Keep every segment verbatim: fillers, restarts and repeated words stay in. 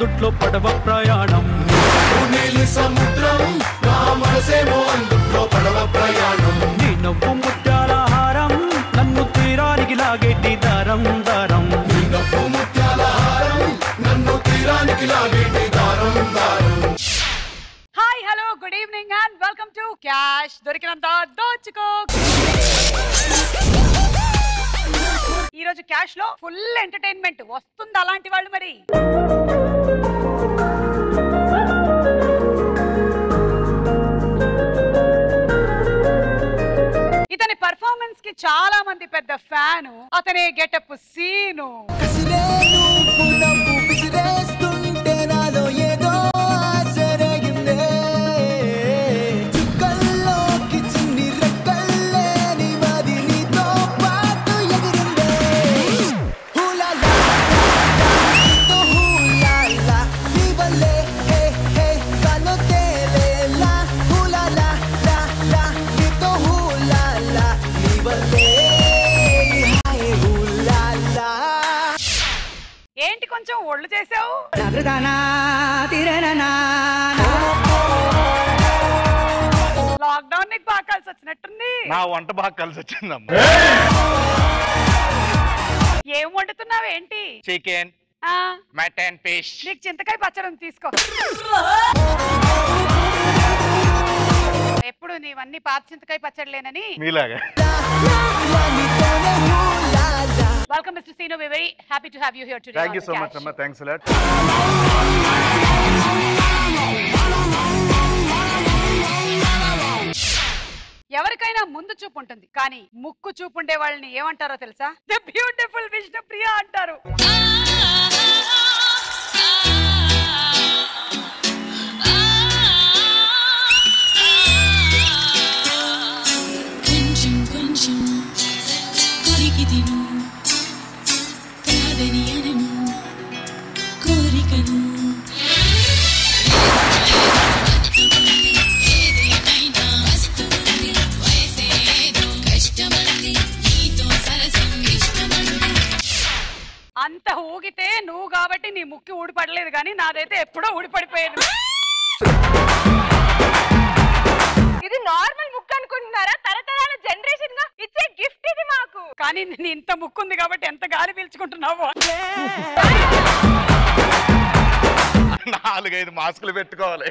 అందుట్లో పడవ ప్రయాణం నీళ్ళు సముద్రం నా మనసేమో అందుట్లో పడవ ప్రయాణం నీ నవ్వు ముత్యాల హారం నన్ను తీరానికి లాగేటి దారం దారం నీ నవ్వు ముత్యాల హారం నన్ను తీరానికి లాగేటి దారం దారం hi hello good evening and welcome to cash దొరికినంత దోచుకో ఈ రోజు క్యాష్ లో ఫుల్ ఎంటర్‌టైన్‌మెంట్ వస్తుంది అలాంటి వాళ్ళు మరి ఇతని పెర్ఫార్మెన్స్ కి చాలా మంది పెద్ద ఫ్యాన్ అతనే గెటప్ సీను సీను పునపు విసిరేస్తుంటే నాలో ఏదో ఆశరేగిందే చిక్కల్లోకి చిన్ని రెక్కల్లేని వాది నీతో పాటు ఎగిరిందే హూలాలా తో హూలాలా వివలే హే హే కనోతేలేలా హూలాలా లా లా నీతో హూలాలా వివలే హై హూలాలా ఏంటి కొంచెం ఒళ్ళు చేసావు నగరదానా తిరననా లాక్డౌన్ నీకు బాగా కలిసి వచ్చినట్టుంది నా వంట బాగా కలిసి వచ్చిందమ్మా ఏం వండుతున్నావు ఏంటి చికెన్ ఆ మటన్ ఫిష్ నీకు చింతకాయ పచ్చడి తీసుకో ఎప్పుడు నీవన్నీ పాత చింతకాయ పచ్చడిలేనని మీలాగా Welcome Mister Srinu, we're very happy to have you here today. Thank you so much amma, thanks a lot. ఎవరికైనా ముందు చూపు ఉంటుంది కానీ ముక్కు చూపు ఉండే వాళ్ళని ఏమంటారో తెలుసా ది బ్యూటిఫుల్ విష్ణు ప్రియా అంటారు అంత ఊగితే నువ్వు కాబట్టి నీ ముక్కి ఊడిపడలేదు కానీ నాదైతే ఎప్పుడో ఊడిపడిపోయాను ఇది నార్మల్ ముక్కు అనుకుంటున్నారా తరతరాల జనరేషన్ గా ఇచ్చే గిఫ్ట్ ఇది మాకు కానీ నేను ఇంత ముక్కు ఉంది కాబట్టి ఎంత గాలి పీల్చుకుంటున్నావు నాలుగైదు మాస్కులు పెట్టుకోవాలి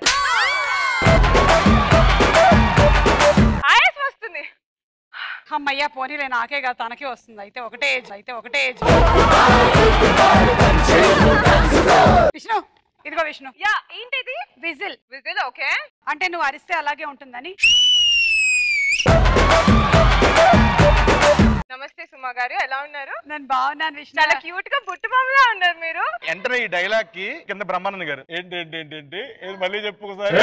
ఆయాసం వస్తుంది అమ్మయ్యా పోనీలే నాకే కాదు తనకే వస్తుంది అయితే ఒకటే ఏజ్ అయితే ఒకటే ఏజ్ విష్ణు ఇదిగో విష్ణు యా ఏంటిది విజిల్ విజిల్ ఓకే అంటే నువ్వు అరిస్తే అలాగే ఉంటుందని నమస్తే సుమా గారు ఎలా ఉన్నారు నేను బాగున్నాను విష్ణు చాలా క్యూట్ గా బుట్టు బొమ్మలా ఉన్నారు మీరు ఎంటర్ ఈ డైలాగ్ కి కింద బ్రహ్మానంద గారు ఏంటి ఏంటి ఏంటి ఏంటి మళ్ళీ చెప్పు ఒకసారి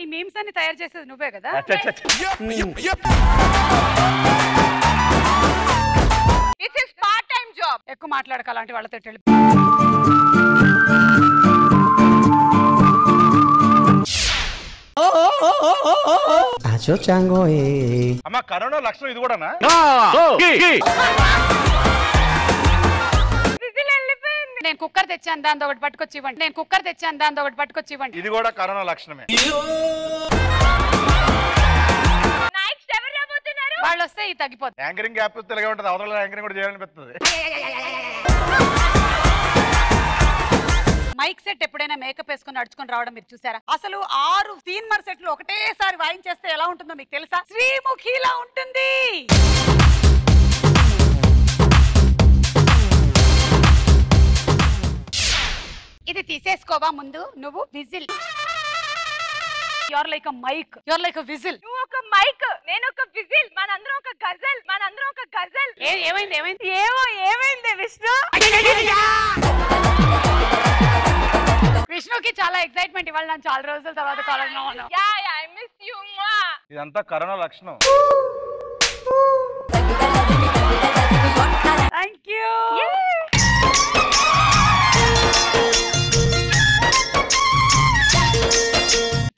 ఈ మీమ్స్ అన్ని తయారు చేసేది నువ్వే కదా it's his part time job ఎక్కువ మాట్లాడక అలాంటి వాళ్ళతో అమ్మ కరోనా లక్షణం ఇది కూడానా నేను కుక్కర్ తెచ్చాను దాంతో ఒకటి పట్టుకొచ్చి ఇవ్వండి నేను కుక్కర్ తెచ్చాను దాంతో ఒకటి పట్టుకొచ్చి ఇవ్వండి ఇది కూడా కరోనా లక్షణమే వాళ్ళు వస్తే ఇది తగ్గిపోతుంది యాంకరింగ్ యాప్ తెలుగు ఉంటుంది అవతల యాంకరింగ్ కూడా చేయాలనిపిస్తుంది మైక్ సెట్ ఎప్పుడైనా మేకప్ వేసుకుని నడుచుకుని రావడం మీరు చూసారా అసలు ఆరు సీన్మర్ సెట్లు ఒకటేసారి వాయించేస్తే ఎలా ఉంటుందో మీకు తెలుసా శ్రీముఖిలా ఉంటుంది ఇది తీసేసుకోవా ముందు నువ్వు whistle you're like a mike you're like a whistle నువ్వు ఒక మైక్ నేను ఒక విజిల్ మనందరం ఒక గజల్ మనందరం ఒక గజల్ ఏమైంది ఏమైంది ఏవో ఏమైంది విష్ణు విష్ణుకి చాలా ఎక్సైట్మెంట్ ఇవ్వాలి నేను చాలా రోజుల తర్వాత కాలంలో ఉన్నాను yeah yeah I miss you ఇదంతా కరోనా లక్షణం థాంక్యూ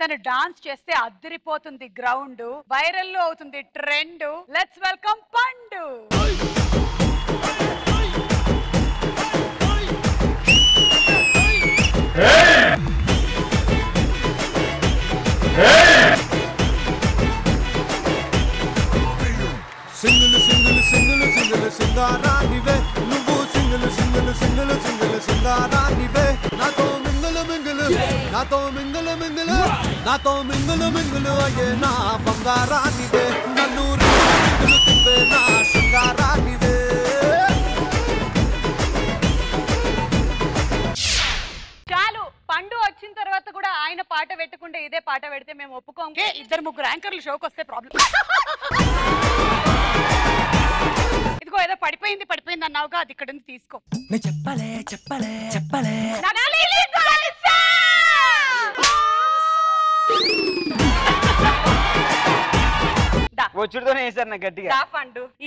తను డాన్స్ చేస్తే అద్దరిపోతుంది గ్రౌండ్ వైరల్ లో అవుతుంది ట్రెండ్ లెట్స్ వెల్కమ్ పండు నాతో మింగులు మింగులు అయ్యే నా బంగారానిదే నన్ను మింగులు తిప్పే నా శృంగారానిదే. చాలు, పండు వచ్చిన తర్వాత కూడా ఆయన పాట పెట్టుకుంటే ఇదే పాట పెడితే మేము ఒప్పుకోం. ఇద్దరు ముగ్గురు యాంకర్లు షోకి వస్తే ప్రాబ్లం. ఇదిగో ఏదో పడిపోయింది పడిపోయింది అన్నావుగా, అది ఇక్కడ నుంచి తీసుకో. నేను చెప్పలే చెప్పలే చెప్పలే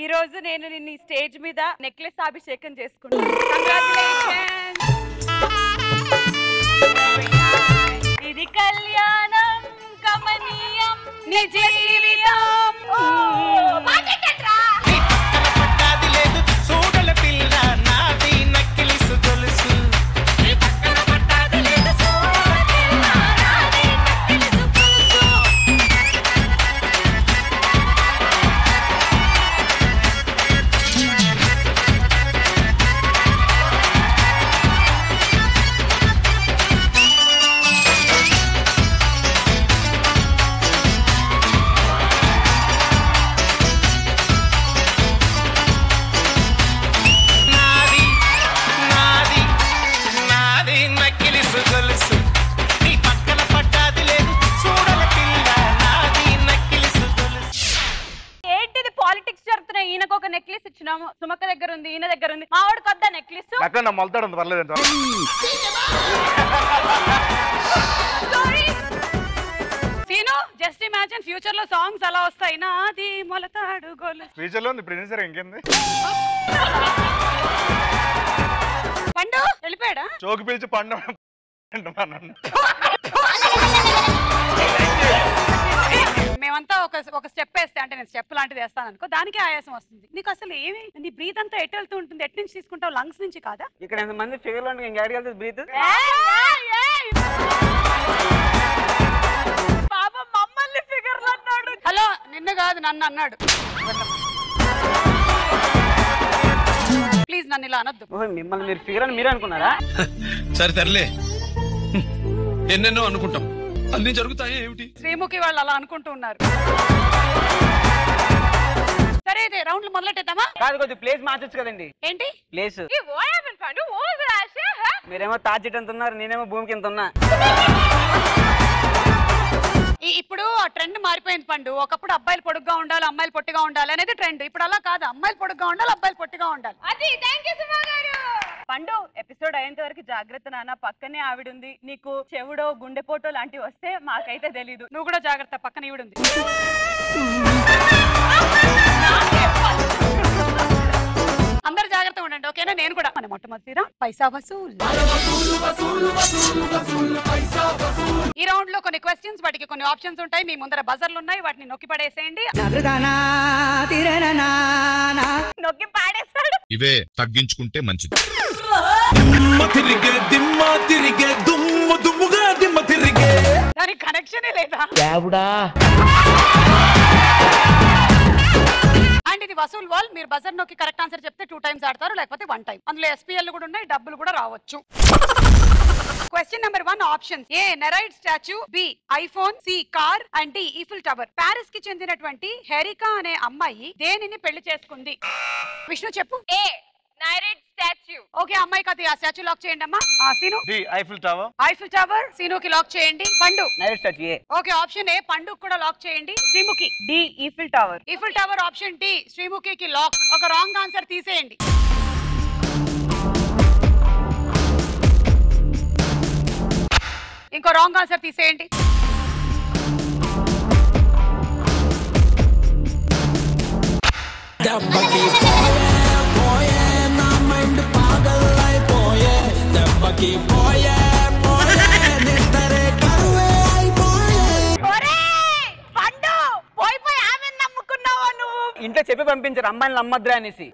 ఈ రోజు నేను నిన్ను స్టేజ్ మీద నెక్లెస్ అభిషేకం చేసుకున్నాను. ఇది కళ్యాణం కమనీయం నిజ జీవితం. సుమక్క దగ్గర ఉంది, ఈయన దగ్గర ఉంది, మా వాడికి వద్దా నెక్లెస్? అక్కడ మొలతాడు పర్లేదు. సీను, జస్ట్ ఇమాజిన్ ఫ్యూచర్ లో సాంగ్స్ అలా వస్తాయి. నాది మొలతాడు గోలు ఫ్యూచర్ లో ప్రొడ్యూసర్ ఇంకేంది. పండు వెళ్ళిపోయాడా? చోకు పిలిచి పండు మేమంతా ఒక ఒక స్టెప్ వేస్తే, అంటే నేను స్టెప్ లాంటిది వేస్తాను అనుకో, దానికి ఆయాసం వస్తుంది. నీకు అసలు ఏమి, నీ బ్రీత్ అంతా ఎట్ వెళ్తూ ఉంటుంది? ఎట్ నుంచి తీసుకుంటావు? లంగ్స్ నుంచి కాదా? ఇక్కడ ఎంతమంది ఫిగర్ లో ఇంకెడికి బ్రీత్. బాబా మమ్మల్ని ఫిగర్ లో అన్నాడు. హలో, నిన్ను కాదు నన్ను అన్నాడు. ప్లీజ్ నన్ను ఇలా అనొద్దు. మిమ్మల్ని మీరు ఫిగర్ అని మీరే అనుకున్నారా? సరే సర్లే, ఎన్నెన్నో అనుకుంటాం, అన్ని జరుగుతాయి. ఏమిటి శ్రీముఖి వాళ్ళు అలా అనుకుంటూ ఉన్నారు. సరే అయితే రౌండ్లు మొదలెట్టేద్దామా? కాదు, కొద్ది ప్లేస్ మార్చొచ్చు కదండి. ఏంటి ప్లేస్? మీరేమో తాజ్ ఎంత ఉన్నారు, నేనేమో భూమికి ఎంత ఉన్నా. ఇప్పుడు ఆ ట్రెండ్ మారిపోయింది పండు. ఒకప్పుడు అబ్బాయిలు పొడుగ్గా ఉండాలి, అమ్మాయిలు పొట్టిగా ఉండాలి అనేది ట్రెండ్. ఇప్పుడు అలా కాదు, అమ్మాయిలు పొడుగ్గా ఉండాలి, అబ్బాయిలు పొట్టిగా ఉండాలి. అది పండు ఎపిసోడ్ అయ్యేంత వరకు జాగ్రత్త నాన్న. పక్కనే ఆవిడ ఉంది, నీకు చెవుడో గుండెపోటో లాంటివి వస్తే మాకైతే తెలీదు. నువ్వు కూడా జాగ్రత్త, పక్కన ఈవిడ ఉంది. అందరు జాగ్రత్తగా ఉండండి, ఓకేనా? నేను కూడా. మన మొట్టమొదటి పైసా వసూలు. ఈ రౌండ్ లో కొన్ని క్వశ్చన్స్, వాటికి కొన్ని ఆప్షన్స్ ఉంటాయి. మీ ముందర బజర్లు ఉన్నాయి, వాటిని నొక్కి పడేసేయండి. నొక్కి పాడేస్తాడు. ఇవే తగ్గించుకుంటే మంచిది. దానికి కనెక్షనే లేదా? అండ్ ఇది వసూల్ వాల్. మీరు బజర్ నొక్కి కరెక్ట్ ఆన్సర్ చెప్తే టూ టైమ్స్ ఆడతారు, లేకపోతే వన్ టైం. అందులో ఎస్పీఎల్ కూడా ఉన్నాయి, డబ్బులు కూడా రావచ్చు. Question number one options: A నెరైడ్ statue, B iPhone, C car and D Eiffel tower. Paris కి చెందినటువంటి హెరికా అనే అమ్మాయి దేనిని పెళ్లి చేసుకుంది? విష్ణు చెప్పు. ఏ నెరైడ్ స్టాచ్యూ. ఓకే అమ్మాయి కదా, ఆ స్టాచ్యూ లాక్ చేయండి అమ్మా. Seenu D Eiffel tower. Eiffel tower సీనుకి లాక్ చేయండి. Pandu నెరైడ్ statue. Okay option A. Pandu కూడా లాక్ చేయండి. Sreemukhi D Eiffel tower. Eiffel tower option D శ్రీముఖికి లాక్. ఒక రాంగ్ ఆన్సర్ తీసేయండి. ఇంకో రాంగ్ ఆన్సర్ తీసేయండి. ఇంట్లో చెప్పి పంపించారు, అమ్మాయిని నమ్మద్రా అనేసి.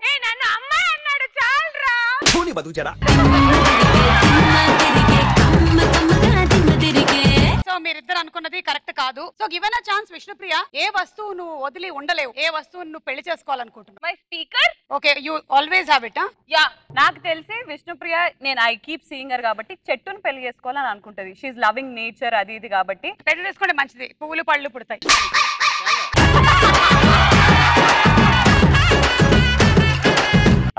మీరిద్దరు అనుకున్నది కరెక్ట్ కాదు. So given a chance, Vishnu Priya, ఏ వస్తువు నువ్వు వదిలి ఉండలేవు, ఏ వస్తువుని నువ్వు పెళ్లి చేసుకోవాలనుకుంటున్నావు? My speaker. Okay, you always have it. Yeah, నాకు తెలిసి విష్ణు ప్రియ, నేను ఐ కీప్ సీయింగ్ హర్ కాబట్టి చెట్టుని పెళ్లి చేసుకోవాలని అనుకుంటది. షీ ఇస్ లవింగ్ నేచర్, అది ఇది కాబట్టి పెళ్లి చేసుకుంటే మంచిది, పువ్వులు పళ్ళు పుడతాయి.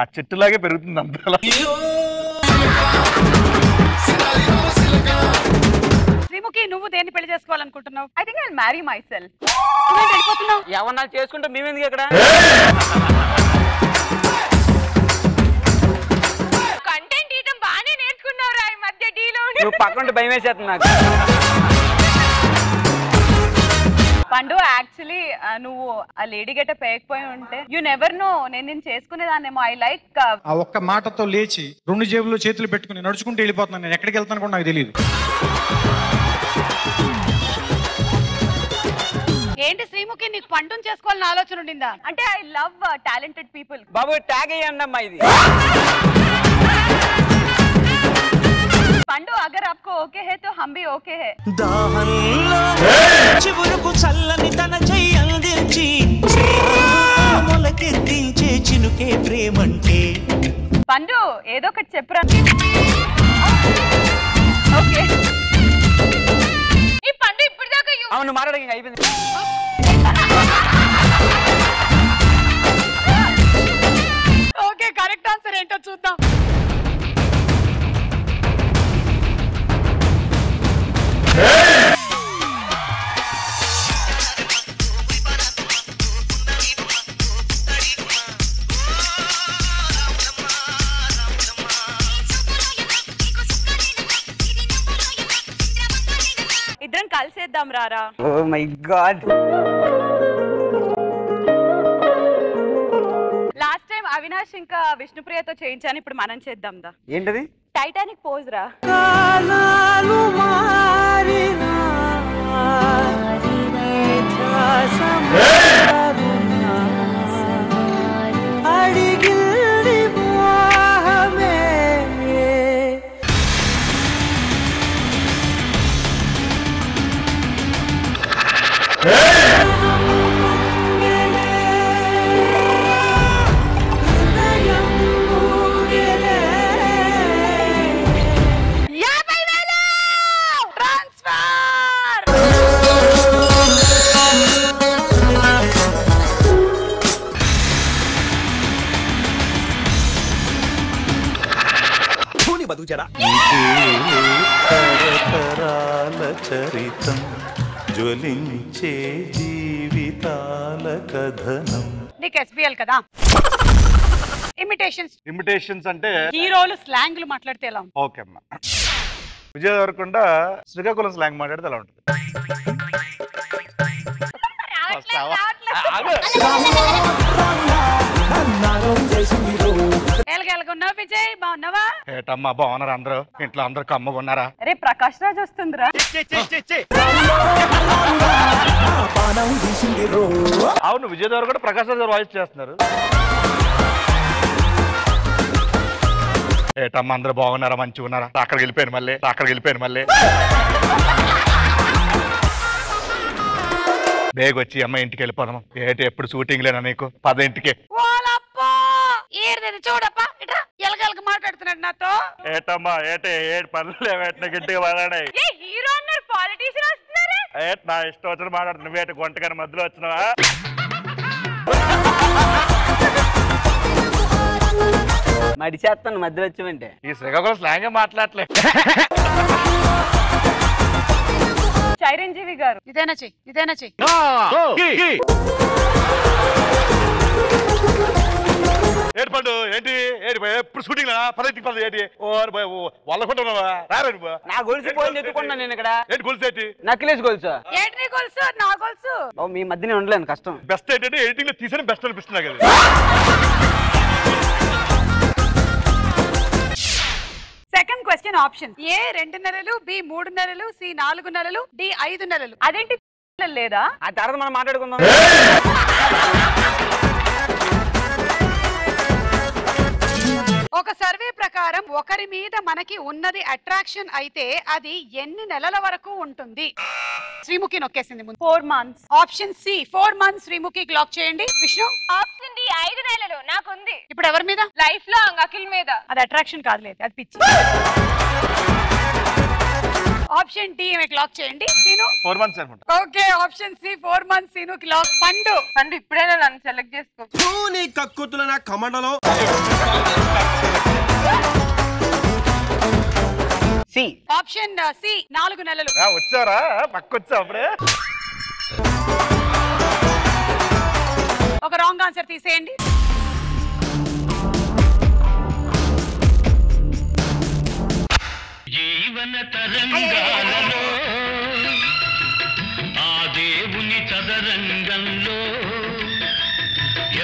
ఆ చెట్టులాగే పెరుగుతుంది అంతలా. శ్రీముఖి, నువ్వు దేన్ని పెళ్లి చేసుకోవాలనుకుంటున్నావు? I think I will marry myself. నువ్వు వెళ్ళిపోతున్నావు, ఎవరన్నా చేసుకుంటే మేమేందుకు ఇక్కడ? కంటెంట్ ఇయటం బానే నేర్చుకున్నావురా ఈ మధ్య డీలో. నువ్వు పక్కన భయం వేసేస్తుంది నాకు. పండు, యాక్చువల్లీ నువ్వు ఆ లేడీ గెటప్ వేయకపోయి ఉంటే యు నెవర్ నో, నేను నేను చేసుకునేదాన్నేమో. ఐ లైక్ ఆ ఒక్క మాటతో లేచి రెండు జేబుల్లో చేతులు పెట్టుకుని నడుచుకుంటూ వెళ్ళిపోతున్నాను. నేను ఎక్కడికి వెళ్తాను కూడా నాకు తెలియదు. ఏంటి శ్రీముఖి, నీకు పండుని చేసుకోవాలని ఆలోచన ఉండిందా? అంటే ఐ లవ్ టాలెంటెడ్ పీపుల్. బాబు ట్యాగ్ అయ్యమ్మా ఇది. पंडू, अगर आपको ओके है तो हम भी ओके है. पंडू एदो कट चेप्रा. ओके ये पंडू इप्पुडु दाका यू अवनु मारडगिंग अयिपोयिंदि. ओके, करेक्ट आंसर ఏంటో చూద్దాం. इधर कल से दम रारा. Oh my God. Last time Avinash इंका विष्णुप्रिया तो చేయించాను, ఇప్పుడు మనం చేద్దాం దా. ఏంటది? టైటానిక్ పోజ్ రా. కాలాలు మారినా మారినే తసమరునా అడిగిల్లి మోహమే. హీరోలు స్లాంగ్లు మాట్లాడితే ఎలా ఉంటుంది? ఓకే అమ్మా, విజయవరకొండ శ్రీకాకుళం స్లాంగ్ మాట్లాడితే ఎలా ఉంటుంది? ఏటమ్మా బాగున్నారు అందరూ? ఇంట్లో అందరు కమ్మగా ఉన్నారా? అరే ప్రకాష్ రాజ్ వస్తుందిరా. అవును, విజయవరకొండ ప్రకాష్ రాజ్ వాయిస్ చేస్తున్నారు. ఏటమ్మా అందరూ బాగున్నారా? మంచిగా ఉన్నారా? అక్కడికి వెళ్ళిపోయాను మళ్ళీ, అక్కడికి వెళ్ళిపోయాను మళ్ళీ. బేగ్ వచ్చి అమ్మ ఇంటికి వెళ్ళిపోదాం. ఏటి ఎప్పుడు షూటింగ్ లేనా నీకు? పద ఇంటికి. చూడప్పా, ఎలగలకి మాట్లాడుతున్నాడు నాతో. ఏటమ్మా ఏటే ఏడు పనులు ఇంటికి పడాయి. ఏట్ నా ఇష్టం వచ్చిన మాట్లాడుతున్నా. నువ్వేట గొంటగారి మధ్యలో వచ్చినావా? మడి చేస్తాను మధ్యలో వచ్చామంటే. ఈ శ్రీకాకుళం స్లాంగే మాట్లాడలే. చిరంజీవి గారు ఇదేనా చెయ్యి, ఇదేనా చెయ్యి. ఏడు పండు ఏంటి? ఏడు ఎప్పుడు షూటింగ్ పదైతే పదవి ఏంటి? ఓ వాళ్ళకుంటున్నావా? రారా, నా గొలుసు పోయింది ఎత్తుకున్నాను నేను ఇక్కడ. ఏంటి గొలుసు? ఏంటి నక్కిలేసి గొలుసు? ఏంటి గొలుసు? నా గొలుసు. మీ మధ్యనే ఉండలేను, కష్టం. బెస్ట్ ఏంటంటే ఎడిటింగ్ లో తీసే బెస్ట్ అనిపిస్తున్నా కదా. సెకండ్ క్వశ్చన్ ఆప్షన్ ఏ రెండు నెలలు, బి మూడు నెలలు, సి నాలుగు నెలలు, డి ఐదు నెలలు. అదేంటి లేదా? ఆ తర్వాత మనం మాట్లాడుకుందాం. ఒక సర్వే ప్రకారం ప్రకారం ఒకరి మీద మనకి ఉన్నది అట్రాక్షన్ అయితే అది ఎన్ని నెలల వరకు ఉంటుంది? శ్రీముఖి నొక్కేసింది ముందు. Four months. Option C four months. Sreemukhi clock చేయండి. విష్ణు ఆప్షన్ డి ఐదు నెలలు. నాకు ఉంది. ఇప్పుడు ఎవరి మీద? లైఫ్ లాంగ్ అఖిల్ మీద. అది అట్రాక్షన్ కాదులే, అది పిచ్చి. ఆప్షన్ డి మే క్లాక్ చేయండి. సీను ఫోర్ మంత్స్ అనుకుంటా. Okay option C four months. Seenu lock. Pandu Pandu ఇప్పుడైనా నన్ను సెలెక్ట్ చేసుకో. తూని కక్కుతుల నా కమండలో సి. ఆప్షన్ సి నాలుగు నెలలు. ఆ వచ్చారా పక్కొచ్చా అప్పుడే. ఒక రాంగ్ ఆన్సర్ తీసేయండి. జీవన తరంగాలలో ఆ దేవుని చదరంగంలో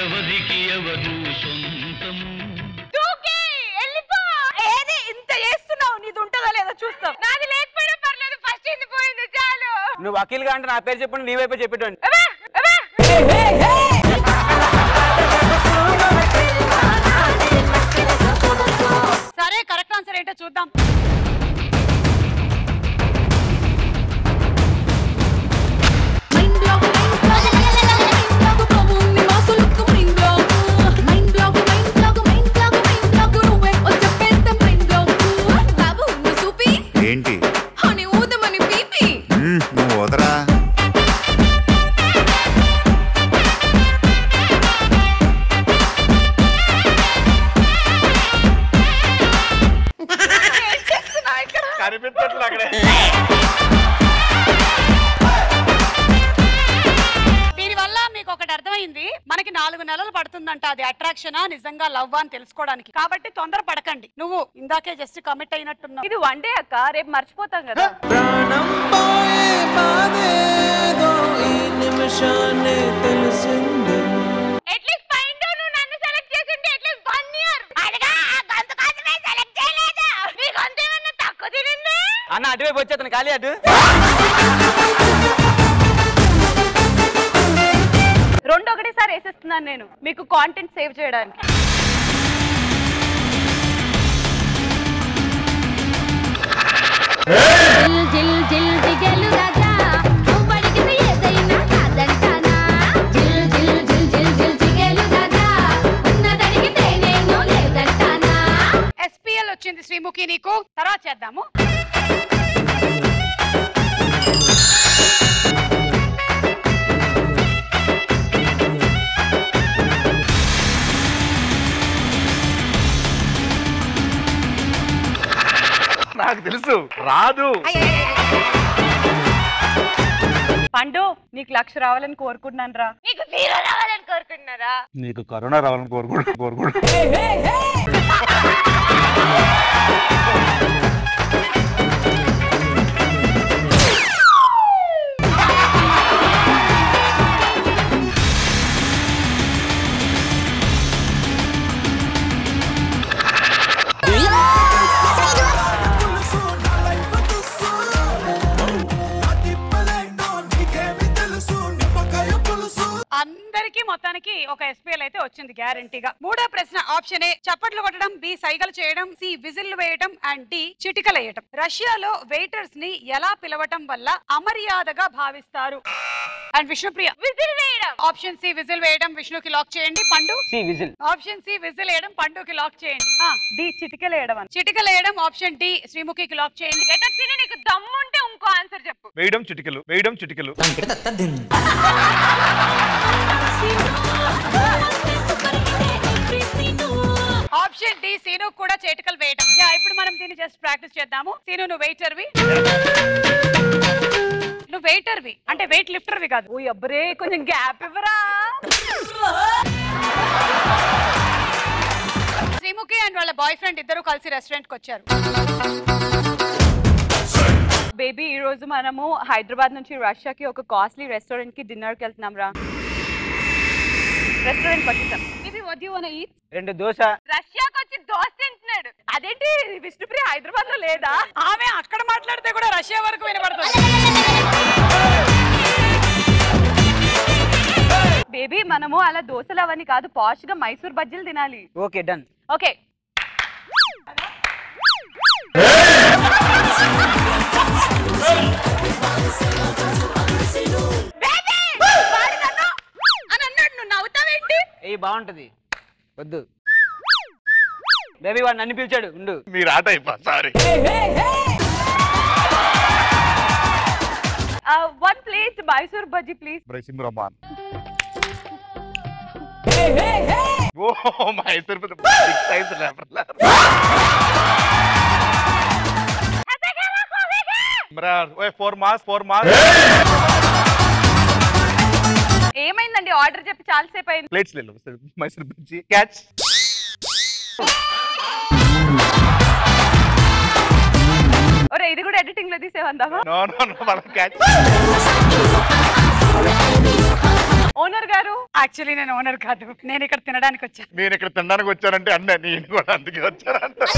ఎవరికి ఎవరు సొంతం. దూకి ఎల్లిపో. ఏది ఇంత చేస్తున్నావు? నీది ఉంటదో లేదో చూస్తాం. నాది లేకపోయినా పర్లేదు, ఫస్ట్ ఇంది పోయింది చాలు. నువ్వు అఖిల్ గా అంటే నా పేరు చెప్పండి, నీ వైపే చెప్పేటోని. అబ్బా అబ్బా సరే కరెక్ట్ ఆన్సర్ ఏంటో చూద్దాం. నిజంగా లవ్ అని తెలుసుకోవడానికి కాబట్టి తొందర పడకండి. నువ్వు ఇందాకే జస్ట్ కమిట్ అయినట్టున్నావు. ఇది వన్ డే అక్క, రేపు మర్చిపోతాం కదా. అన్న అటువైపు వచ్చేతను ఖాళీ అటు. రెండు ఒకటేసారి వేసేస్తున్నాను నేను మీకు కాంటెంట్ సేవ్ చేయడానికి. ఎస్పీఎల్ వచ్చింది శ్రీముఖి నీకు, తర్వాత చేద్దాము. నాకు తెలుసు రాదు. పండు నీకు లక్ష రావాలని కోరుకుంటున్నాను రా. నీకు జీరో రావాలని కోరుకుంటున్నారా? నీకు కరోనా రావాలని కోరుకుంటున్నా కోరుకుంటున్నా అందరికి. మొత్తానికి ఒక ఎస్పీఎల్ అయితే వచ్చింది గ్యారెంటీగా. మూడో ప్రశ్న ఆప్షన్ ఏ చప్పట్లు కొట్టడం, బి సైగలు చేయడం, సి విజిల్లు వేయడం అండ్ డి చిటికలు వేయడం. రష్యాలో వెయిటర్స్ ని ఎలా పిలవటం వల్ల అమర్యాదగా భావిస్తారు? అండ్ విష్ణుప్రియ విజిల్ వేయడం. ఆప్షన్ సి విజిల్ వేయడం. విష్ణుకి లాక్ చేయండి. Pandu C whistle. Option C whistle వేయడం. పండుకి లాక్ చేయండి. డి చిటికలు వేయడం. చిటికలు వేయడం. ఆప్షన్ డి శ్రీముఖికి లాక్ చేయండి. నీకు దమ్ముంటే ఇంకో ఆన్సర్ చెప్పు. వేయడం చిటికలు. వేయడం చిటికలు. ఆప్షన్ డి సీను కూడా చేటికలు వేయడం. యా ఇప్పుడు మనం దీన్ని జస్ట్ ప్రాక్టీస్ చేద్దాము. సీను నువ్వు వెయిటర్వి, నువ్వు వెయిటర్వి అంటే వెయిట్ లిఫ్టర్వి కాదు. ఓ అబ్బరే కొంచెం గ్యాప్ ఇవ్వరా. శ్రీముఖి అండ్ వాళ్ళ బాయ్ ఫ్రెండ్ ఇద్దరు కలిసి రెస్టారెంట్ కి వచ్చారు. బేబీ ఈ రోజు మనము హైదరాబాద్ నుంచి రష్యాకి ఒక కాస్ట్లీ రెస్టారెంట్ కి డిన్నర్ కి వెళ్తున్నాం రా. రెస్టారెంట్ వచ్చేసాం. Baby what do you want to eat? రెండు దోశ. రష్యాకి వచ్చి దోశ తింటున్నాడు. అదేంటి విష్ణుప్రియ హైదరాబాద్ లో లేదా? ఆమె అక్కడ మాట్లాడితే కూడా రష్యా వరకు వినబడుతుంది. బేబీ మనము అలా దోశలు అవన్నీ కాదు, పాష్ గా మైసూర్ బజ్జీలు తినాలి. Okay done. ఓకే బాగుంటది వద్దు బేబీ వాడు నన్ను పిలిచాడు ఉండు మీరు ఆట అయిపో sorry one plate Mysore bajji please బ్రేసిం రమాన్ hey hey hey oh Mysore bajji big size level అదే గాలా కోవేగా ఇమ్రాన్ ఓయ్ ఫోర్ మాస్ ఫోర్ మాస్ ఏమైందండి ఆర్డర్ చెప్పి చాలా సేపు అయింది ప్లేట్స్ లెల్లో మైసూర్ బజ్జీ క్యాచ్ अरे इधर कोड एडिटिंग लगी से बंदा है। नो नो नो वाला कैच। ओनर करो। एक्चुअली ने ओनर का दो। ने ने करते नंदा ने कोच्चर। मैं ने करते नंदा ने कोच्चर अंटे अंडा नहीं ने कोड़ा अंधे कोच्चर अंडा।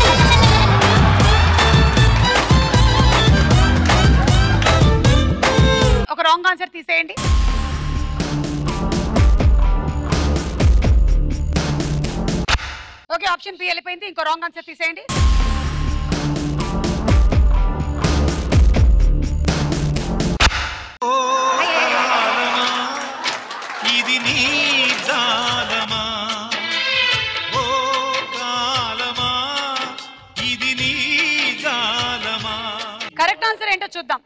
ओके रॉन्ग आंसर थी सेंडी। ओके ऑप्शन पी एल पे इंटी इनको रॉन्ग आंसर थी सेंडी। करेक्ट आंसर ఏంటో చూద్దాం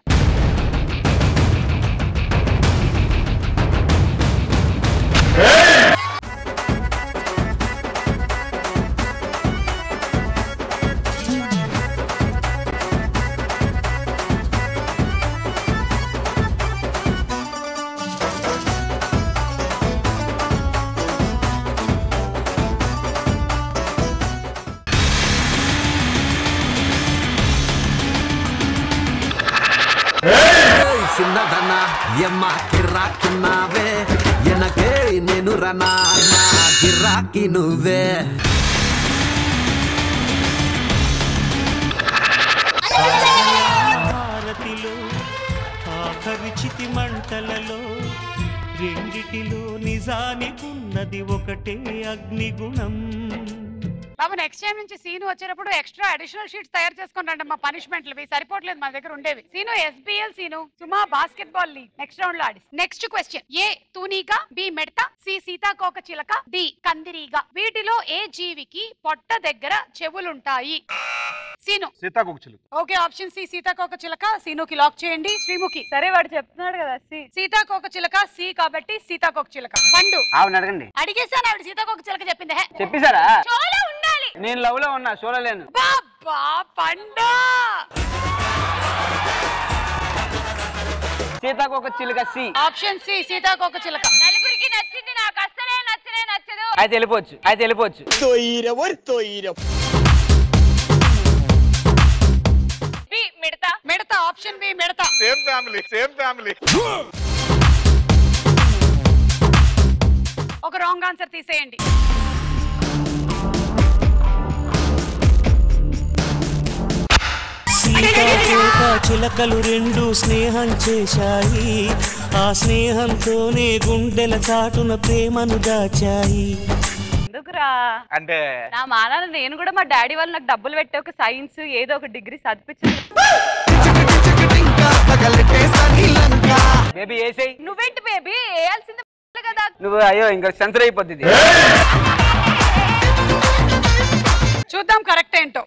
అగ్నిగుణం బాబు నెక్స్ట్ టైం నుంచి సీను వచ్చేటప్పుడు ఎక్స్ట్రా అడిషనల్ షీట్స్ తయారు చేసుకొని రండి మా పనిష్మెంట్లు వే సరిపోట్లేదు మా దగ్గర ఉండేవి Seenu SBL Seenu Suma basketball league next round లో ఆడిస్ నెక్స్ట్ క్వశ్చన్ ఏ తూనిగా బి మెడతా సి సీతాకోక చిలక డి కందిరీగా వీటిలో ఏ జీవికి పొట్ట దగ్గర చెవులు ఉంటాయి సీను సీతాకోక చిలక ఓకే ఆప్షన్ సి సీతాకోక చిలక సీనుకి లాక్ చేయండి శ్రీముఖి సరే వాడు చెప్తున్నాడు కదా సి సీతాకోక చిలక సి కాబట్టి సీతాకోక చిలక పండు ఆవును అడగండి అడిగేసాను ఆవిడ సీతాకోక చిలక చెప్పింది హే చెప్పిసారా షోలో ఉండాలి నేను లవ్ లో ఉన్నా షోలో లేను బాబా పండు సీతాకోక చిలక సి ఆప్షన్ సి సీతాకోక చిలక నలుగురికి నచ్చింది నాకు అస్సలే నచ్చనే నచ్చదు అయితే వెళ్ళిపోవచ్చు అయితే వెళ్ళిపోవచ్చు తోయిరా వర్ తోయిరా मेड़ता मेड़ता ऑप्शन बी मेड़ता same family same family okay wrong answer తీసేయండి సీతాకోక చిలకలు రెండు స్నేహం చేశాయి ఆ స్నేహంతోనే గుండెల చాటున ప్రేమను దాచాయి అంటే నా మానాన నేను కూడా మా డాడీ వాళ్ళు నాకు డబ్బులు పెట్టి ఒక సైన్స్ ఏదో ఒక డిగ్రీ చదివించారు బేబీ ఏసేయ్ నువ్వేంటి బేబీ ఏయాల్సింది కదా నువ్వు అయ్యో ఇంకా సెన్సర్ అయిపోద్ది చూద్దాం కరెక్ట్ ఏంటో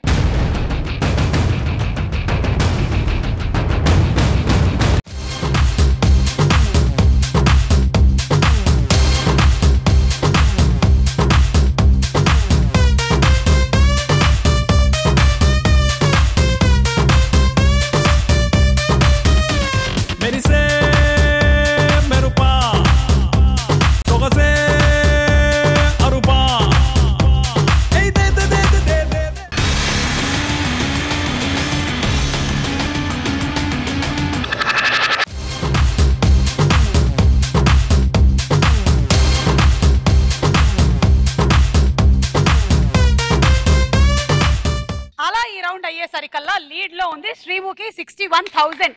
Sreemukhi sixty one thousand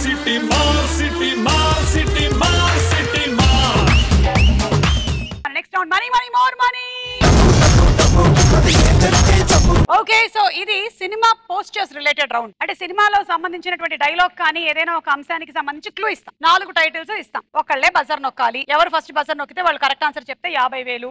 Seeti Maar Seeti Maar Seeti Maar Seeti Maar Seeti Maar next round money money more money okay so ఇది సినిమా పోస్టర్స్ రిలేటెడ్ రౌండ్. అంటే సినిమాలో సంబంధించినటువంటి డైలాగ్ కానీ ఏదైనా ఒక అంశానికి సంబంధించి క్లూ ఇస్తాం. నాలుగు టైటిల్స్ ఇస్తాం. ఒకళ్ళే బజర్ నొక్కాలి. ఎవరు ఫస్ట్ బజర్ నొక్కితే వాళ్ళు కరెక్ట్ ఆన్సర్ చెప్తే యాభై వేలు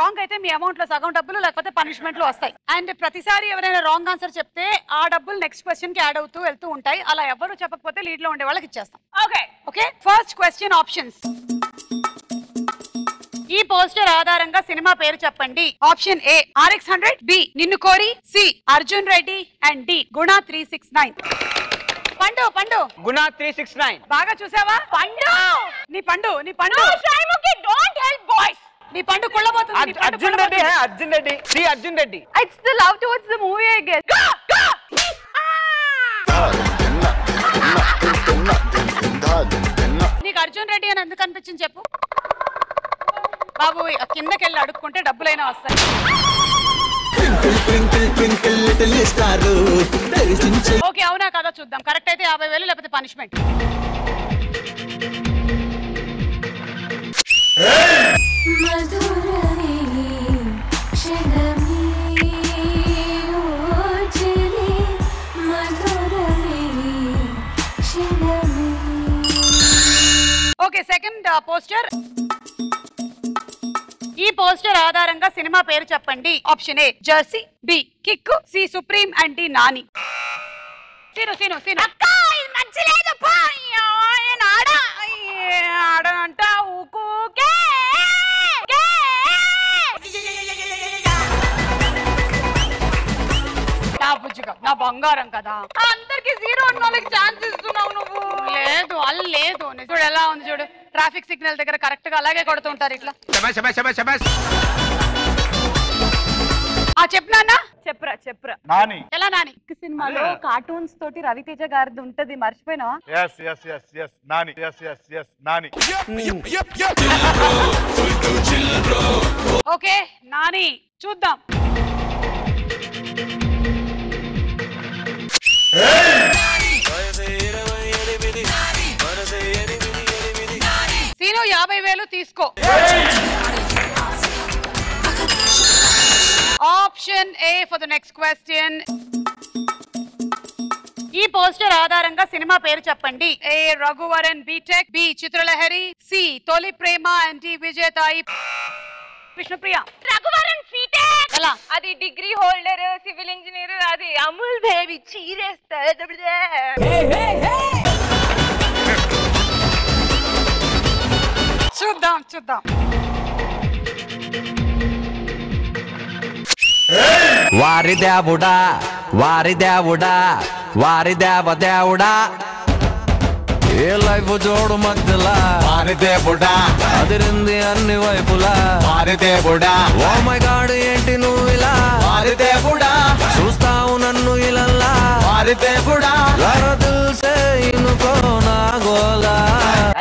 రాంగ్ అయితే మీ అమౌంట్ లో సగం డబ్బులు లేకపోతే పనిష్మెంట్లు వస్తాయి. అండ్ ప్రతిసారి ఎవరైనా రాంగ్ ఆన్సర్ చెప్తే ఆ డబ్బులు నెక్స్ట్ క్వశ్చన్ కి యాడ్ అవుతూ వెళ్తూ ఉంటాయి. అలా ఎవరు చెప్పకపోతే లీడ్ లో ఉండే వాళ్ళకి ఇచ్చేస్తాం. Okay okay first question options. ఈ పోస్టర్ ఆధారంగా సినిమా పేరు చెప్పండి. Option A RX hundred, B Ninnu Kori, C Arjun Reddy and D Guna three six nine. Pandu Pandu Guna three six nine. బాగా చూసావా పండు? నీ పండు నీ పండు డోంట్ హెల్ప్ బాయ్స్. నీ పండు కుళ్ళబోతుంది. Arjun Reddy hi Arjun Reddy Shri Arjun Reddy. It's the love towards the movie I guess. Go go నీకు అర్జున్ రెడ్డి అని ఎందుకు అనిపించింది చెప్పు బాబు. కిందకి వెళ్ళి అడుక్కుంటే డబ్బులైనా వస్తాయి. ఓకే అవునా కదా చూద్దాం. కరెక్ట్ అయితే యాభై వేలు లేకపోతే పనిష్మెంట్. Okay second poster. ఈ పోస్టర్ ఆధారంగా సినిమా పేరు చెప్పండి. Option A Jersey, B kick, C supreme and D Nani. Seenu Seenu Seenu ఆడంట ఊకే. నా బుజ్జిగా నా బంగారం కదా అందరికి జీరో ఉన్న వాళ్ళకి ఛాన్స్ ఇస్తున్నావు నువ్వు. లేదు అలా లేదు. చూడు ఎలా ఉంది చూడు. ట్రాఫిక్ సిగ్నల్ దగ్గర కరెక్ట్ గా అలాగే కొడుతుంటారు ఇట్లా. చెప్పనా చెప్పరా చెప్పరా నాని ఎలా నాని సినిమాలో కార్టూన్స్ తోటి రవితేజ గారిది ఉంటది మర్చిపోయినా. ఓకే నాని చూద్దాం. సీను యాభై వేలు తీసుకో. Option A for the next question. ఈ పోస్టర్ ఆధారంగా సినిమా పేరు చెప్పండి. A Raghuvaran, B tech, B Chitralahari, C తొలి ప్రేమ అండ్ డి విజేతాయి. విష్ణు ప్రియా. రఘువరన్ ఫీటెక్ అలా అది డిగ్రీ హోల్డర్ సివిల్ ఇంజనీర్ అది అమూల్ బేబీ చీరేస్తాడు. చూద్దాం చూద్దాం. వారి దేవుడా వారి దేవుడా వారి దేవ దేవుడా ఏ లైఫ్ జోడు మధ్యలా వారి దేవుడా అదిరింది అన్ని వైపులా వారి దేవుడా ఓ మై గాడ్ ఏంటి నువ్వు ఇలా వారి దేవుడా చూస్తావు నన్ను ఇలా వారి దేవుడా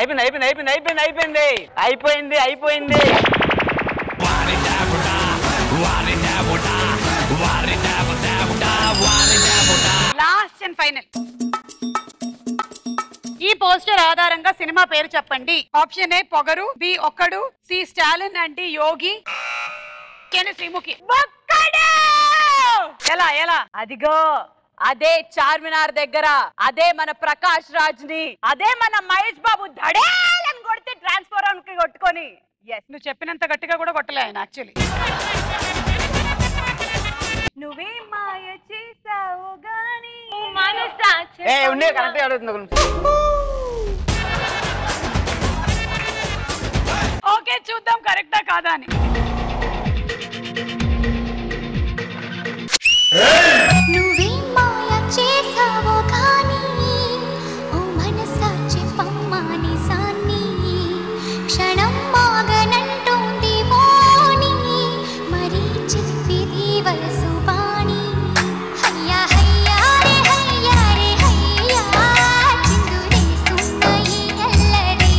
అయిపోయింది అయిపోయింది అయిపోయింది అయిపోయింది అయిపోయింది అయిపోయింది అయిపోయింది వారి దేవుడా వారి దేవుడా వారి దేవ దేవుడా వారి దేవుడా. Last and final. ఈ పోస్టర్ ఆధారంగా సినిమా పేరు చెప్పండి. Option A Pogaru, B Okkadu, C Stalin and D Yogi. Sreemukhi. ఎలా ఎలా అదిగో అదే చార్మినార్ దగ్గర అదే మన ప్రకాష్ రాజ్ ని అదే మన మహేష్ బాబు ధడేలని కొడితే ట్రాన్స్ఫార్మర్ కి కొట్టుకొని. yes నువ్వు చెప్పినంత గట్టిగా కూడా కొట్టలే ఆయన యాక్చువల్లీ. నువ్వే మాయ చేసావు గాని మనసా ఏ ఉన్నే కరెక్ట్ అడుగుతున్నా. ఓకే చూద్దాం కరెక్టా కాదా అని. నువ్వే మాయ చేసావు గాని ఓ మనసా చెప్పమ్మని సాని క్షణం మాగనంటుంది మోని మరి చిత్తిది వయసు పాణి హయ్యా హయ్యా రే హయ్యా రే హయ్యా చిందురే సున్నాయి ఎల్లరే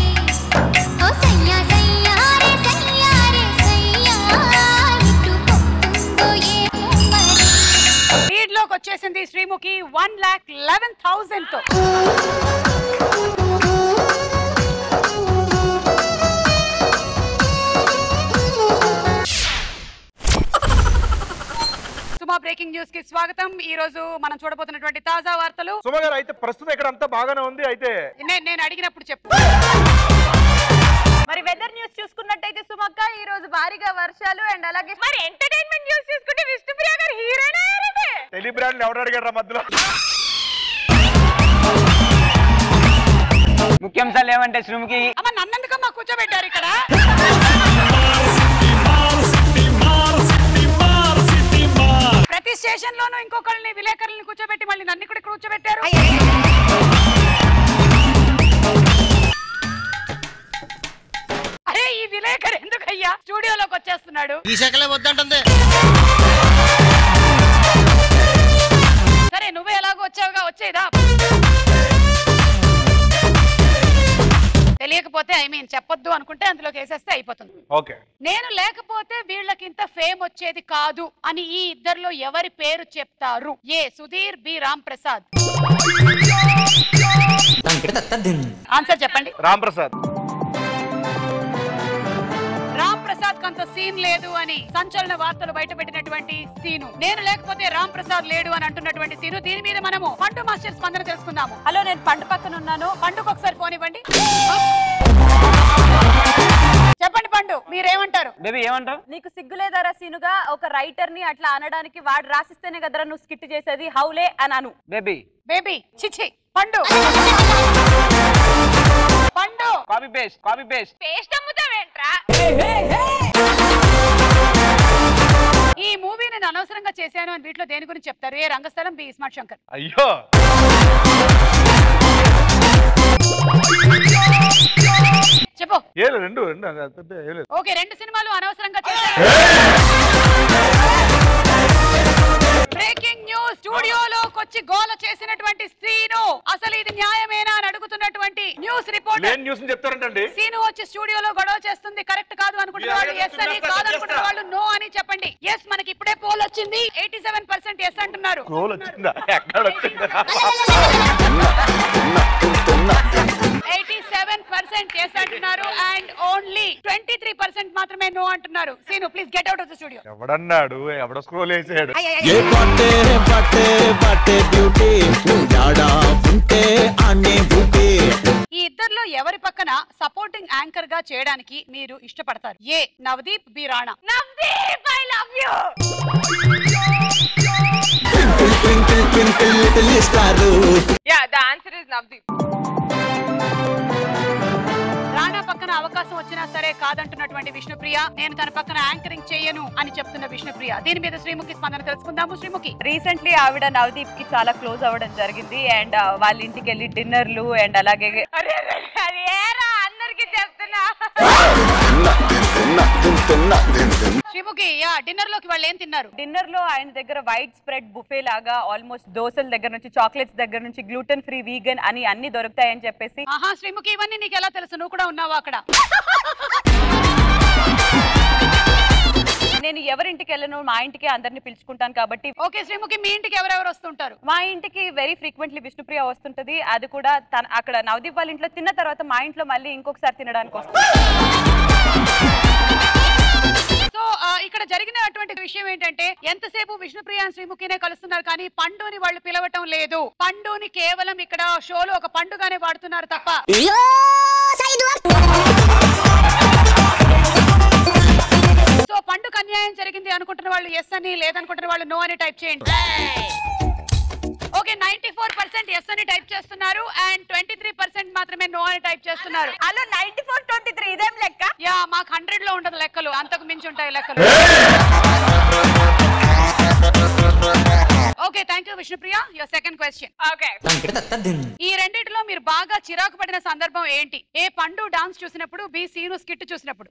ఓ సయ్యా సయ్యా రే సయ్యా రే సయ్యా ఇటు పొందో ఏ మరి. లీడ్ లోకి వచ్చేసింది Sreemukhi one lakh eleven thousand తో. శుభ బ్రేకింగ్ న్యూస్ కి స్వాగతం. ఈ రోజు మనం చూడబోతున్నటువంటి తాజా వార్తలు. శుభ గారు, అయితే ప్రస్తుతం ఇక్కడ అంతా బాగానే ఉంది. అయితే నేను అడిగినప్పుడు చెప్పు. మరి వెదర్ న్యూస్ చూసుకున్నట్టయితే సుమక్క, ఈ రోజు భారీగా వర్షాలు అండ్ అలాగే మరి ఎంటర్‌టైన్‌మెంట్ న్యూస్ చూసుకుంటే విష్ణు ప్రియ గారు హీరోనే అయ్యారండి. టెలి బ్రాండ్ ఎవడ అడిగారా మధ్యలో? ముఖ్యాంశాలు ఏమంటే శ్రీముఖి అమ్మ నన్నెందుకమ్మా కూర్చోబెట్టారు ఇక్కడ? ప్రతి స్టేషన్ లోనూ ఇంకొకళ్ళని విలేకరులను కూర్చోబెట్టి మళ్ళీ నన్ను ఇక్కడ కూర్చోబెట్టారు. అరే ఈ విలేకరు ఎందుకయ్యా స్టూడియోలోకి వచ్చేస్తున్నాడు? ఈ శాఖలే వద్దంటుంది. సరే నువ్వే ఎలాగో వచ్చావుగా, వచ్చేదా తెలియకపోతే ఐ మీన్ చెప్పొద్దు అనుకుంటే అందులోకి వేసేస్తే అయిపోతుంది. ఓకే, నేను లేకపోతే వీళ్ళకి ఇంత ఫేమ్ వచ్చేది కాదు అని ఈ ఇద్దరులో ఎవరి పేరు చెప్తారు? A Sudheer, B Ram Prasad. Answer చెప్పండి. రామ్ ప్రసాద్. రామ్ ప్రసాద్ కంత సీన్ లేదు అని సంచలన వార్తలు బయట పెట్టినటువంటి సీను, నేను లేకపోతే రామ్ ప్రసాద్ లేడు అని అంటున్నటువంటి సీను, దీని మీద మనము పండు మాస్టర్ స్పందన తెలుసుకుందాము. హలో, నేను పండు పక్కన ఉన్నాను. పండుకు ఒకసారి ఫోన్ ఇవ్వండి. చెప్పండి పండు, మీరేమంటారు? నీకు సిగ్గులేదారా సీనుగా ఒక రైటర్ ని అట్లా అనడానికి? వాడు రాసిస్తేనే కదరా నువ్వు స్కిట్ చేసేది. హౌలే అన్నాను. బేబీ బేబీ చిచి Pandu Pandu copy paste copy paste paste అమ్ముతావేంట్రా? ఈ మూవీ నేను అనవసరంగా చేశాను అని వీటిలో దేని గురించి చెప్తారు? A Rangasthalam, B smart Shankar. అయ్యో చెప్పు. రెండు ఓకే, రెండు సినిమాలు అనవసరంగా చేశారు. బ్రేకింగ్ న్యూస్, స్టూడియోలోకి వచ్చి గోల చేసినటువంటి సీను, అసలు ఇది న్యాయమేనా అని అడుగుతున్నటువంటి న్యూస్ రిపోర్టర్. న్యూస్ ని చెప్తారంటండి. సీను వచ్చి స్టూడియోలో గొడవ చేస్తుంది, కరెక్ట్ కాదు అనుకుంటున్న వాళ్ళు ఎస్ అని, కాదు అనుకుంటున్న వాళ్ళు నో అని చెప్పండి. ఎస్, మనకి ఇప్పుడే పోల్ వచ్చింది, ఎయిటీ సెవెన్ పర్సెంట్ ఎస్ అంటున్నారు. ఎయిటీ సెవెన్ పర్సెంట్ yes అంటున్నారు and only twenty-three percent మాత్రమే no అంటున్నారు. Seenu please get out of the studio. ఎవడన్నాడు? ఎవడ స్క్రోల్ చేసాడు? ఏ పట్టే పట్టే పట్టే బ్యూటీ డాడా ఉంటే అనే బుకే. ఈ ఇద్దర్లో ఎవరి పక్కన సపోర్టింగ్ యాంకర్ గా చేయడానికి మీరు ఇష్టపడతారు? A Navdeep, B Rana. Navdeep, I love you. Twinkle twinkle little star. Yeah, the answer is Navdeep. Rana పక్కన అవకాశం వచ్చినా సరే కాదంటున్నటువంటి విష్ణుప్రియ, నేను తన పక్కన యాంకరింగ్ చేయను అని చెప్తున్న విష్ణుప్రియ, దీని మీద శ్రీముఖి స్పందన తెలుసుకుందాము. శ్రీముఖి, రీసెంట్లీ ఆవిడ నవదీప్ కి చాలా క్లోజ్ అవ్వడం జరిగింది అండ్ వాళ్ళ ఇంటికి వెళ్ళి డిన్నర్లు అండ్ అలాగే అందరికి చెప్తున్నా శ్రీముఖి, డిన్నర్ లోకి వాళ్ళు ఏం తిన్నారు? డిన్నర్ లో ఆయన దగ్గర వైడ్ స్ప్రెడ్ బుఫే లాగా ఆల్మోస్ట్ దోశల దగ్గర నుంచి చాక్లెట్స్ దగ్గర నుంచి గ్లూటెన్ ఫ్రీ వీగన్ అని అన్ని దొరుకుతాయని చెప్పేసి. ఆహా శ్రీముఖి, ఇవన్నీ నీకు ఎలా తెలుసు? నువ్వు కూడా ఉన్నావా అక్కడ? నేను ఎవరింటికి వెళ్ళను, మా ఇంటికి అందరిని పిలుచుకుంటాను కాబట్టి. ఓకే శ్రీముఖి, మీ ఇంటికి ఎవరెవరు వస్తుంటారు? మా ఇంటికి వెరీ ఫ్రీక్వెంట్లీ విష్ణుప్రియ వస్తుంటది, అది కూడా అక్కడ నవదీప్ వాళ్ళ ఇంట్లో తిన్న తర్వాత మా ఇంట్లో మళ్ళీ ఇంకొకసారి తినడానికి వస్తుంది. సో ఇక్కడ జరిగినటువంటి విషయం ఏంటంటే ఎంతసేపు విష్ణుప్రియ శ్రీముఖినే కలుస్తున్నారు కానీ పండుని వాళ్ళు పిలవటం లేదు. పండుని కేవలం ఇక్కడ షోలో ఒక పండుగానే వాడుతున్నారు తప్ప. సో పండుగ అన్యాయం జరిగింది అనుకుంటున్న వాళ్ళు ఎస్ అని, లేదనుకుంటున్న వాళ్ళు నో అని టైప్ చేయండి. Okay, ninety four percent yes అని టైప్ చేస్తున్నారు అండ్ ట్వంటీ త్రీ పర్సెంట్ మాత్రమే నో అని టైప్ చేస్తున్నారు. అలా నైన్టీ ఫోర్ ట్వంటీ త్రీ ఇదేం లెక్క? యా, మాకు హండ్రెడ్ లో ఉండదు లెక్కలు, అంతకు మించి ఉంటాయి లెక్కలు. Okay thank you Vishnupriya. Your second question. Okay, ఈ రెండిటిలో మీరు బాగా చిరాకు పడిన సందర్భం ఏంటి? ఏ పండు డాన్స్ చూసినప్పుడు, బి సీను స్కిట్ చూసినప్పుడు.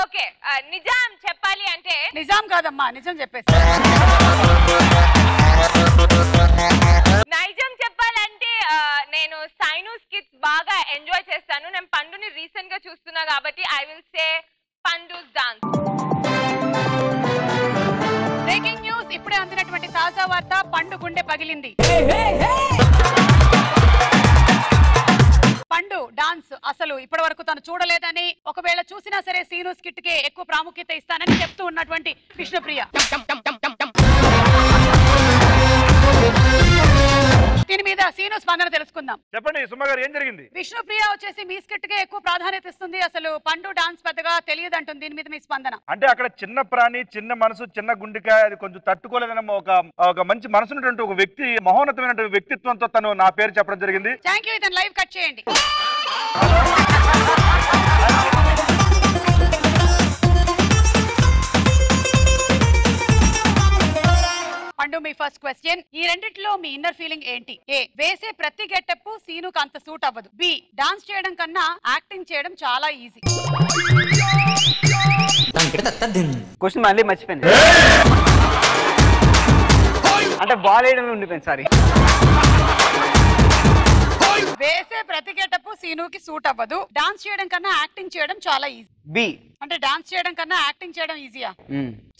ఓకే నిజాం చెప్పాలి అంటే నిజాం కాదమ్మా, నిజం చెప్పేసి. నైజం చెప్పాలంటే నేను సైను స్కిట్స్ బాగా ఎంజాయ్ చేస్తాను. నేను పండుని రీసెంట్ గా చూస్తున్నా కాబట్టి I will say Pandu's dance. Breaking news ఇప్పుడే అందినటువంటి తాజా వార్త, పండు గుండె పగిలింది. పండు డాన్స్ అసలు ఇప్పటి వరకు తను చూడలేదని ఒకవేళ చూసినా సరే సీను స్కిట్ కే ఎక్కువ ప్రాముఖ్యత ఇస్తానని చెప్తూ ఉన్నటువంటి విష్ణుప్రియ. దీని మీద సీను స్పందన తెలుసుకుందాం. చెప్పండి సుమ గారు ఏం జరిగింది? విష్ణుప్రియ వచ్చేసి మీ స్కిట్ కే ఎక్కువ ప్రాధాన్యత ఇస్తుంది, అసలు పండు డాన్స్ పెద్దగా తెలియదు అంటుంది. దీని మీద మీ స్పందన? అంటే అక్కడ చిన్న ప్రాణి, చిన్న మనసు, చిన్న గుండెకాయ, అది కొంచెం తట్టుకోలేదన్న ఒక ఒక మంచి మనసున్నటువంటి ఒక వ్యక్తి, మహోన్నతమైనటువంటి వ్యక్తిత్వంతో తను నా పేరు చెప్పడం జరిగింది. థాంక్యూ. ఇతను లైవ్ కట్ చేయండి. పండు మీ ఫస్ట్ క్వశ్చన్, ఈ రెండిట్లో మీ ఇన్నర్ ఫీలింగ్ ఏంటి? ఏ, వేసే ప్రతి గెటప్ సీనుకు అంత సూట్ అవ్వదు. బి, డాన్స్ చేయడం కన్నా యాక్టింగ్ చేయడం చాలా ఈజీ. క్వశ్చన్ మళ్ళీ మర్చిపోయింది, అంటే బాల్ వేయడంలో ఉండిపోయింది. సారీ. వేసే ప్రతి గెటప్ సీనుకి సూట్ అవ్వదు, డాన్స్ చేయడం కన్నా యాక్టింగ్ చేయడం చాలా ఈజీ. బి, అంటే డాన్స్ చేయడం కన్నా యాక్టింగ్ చేయడం ఈజీయా?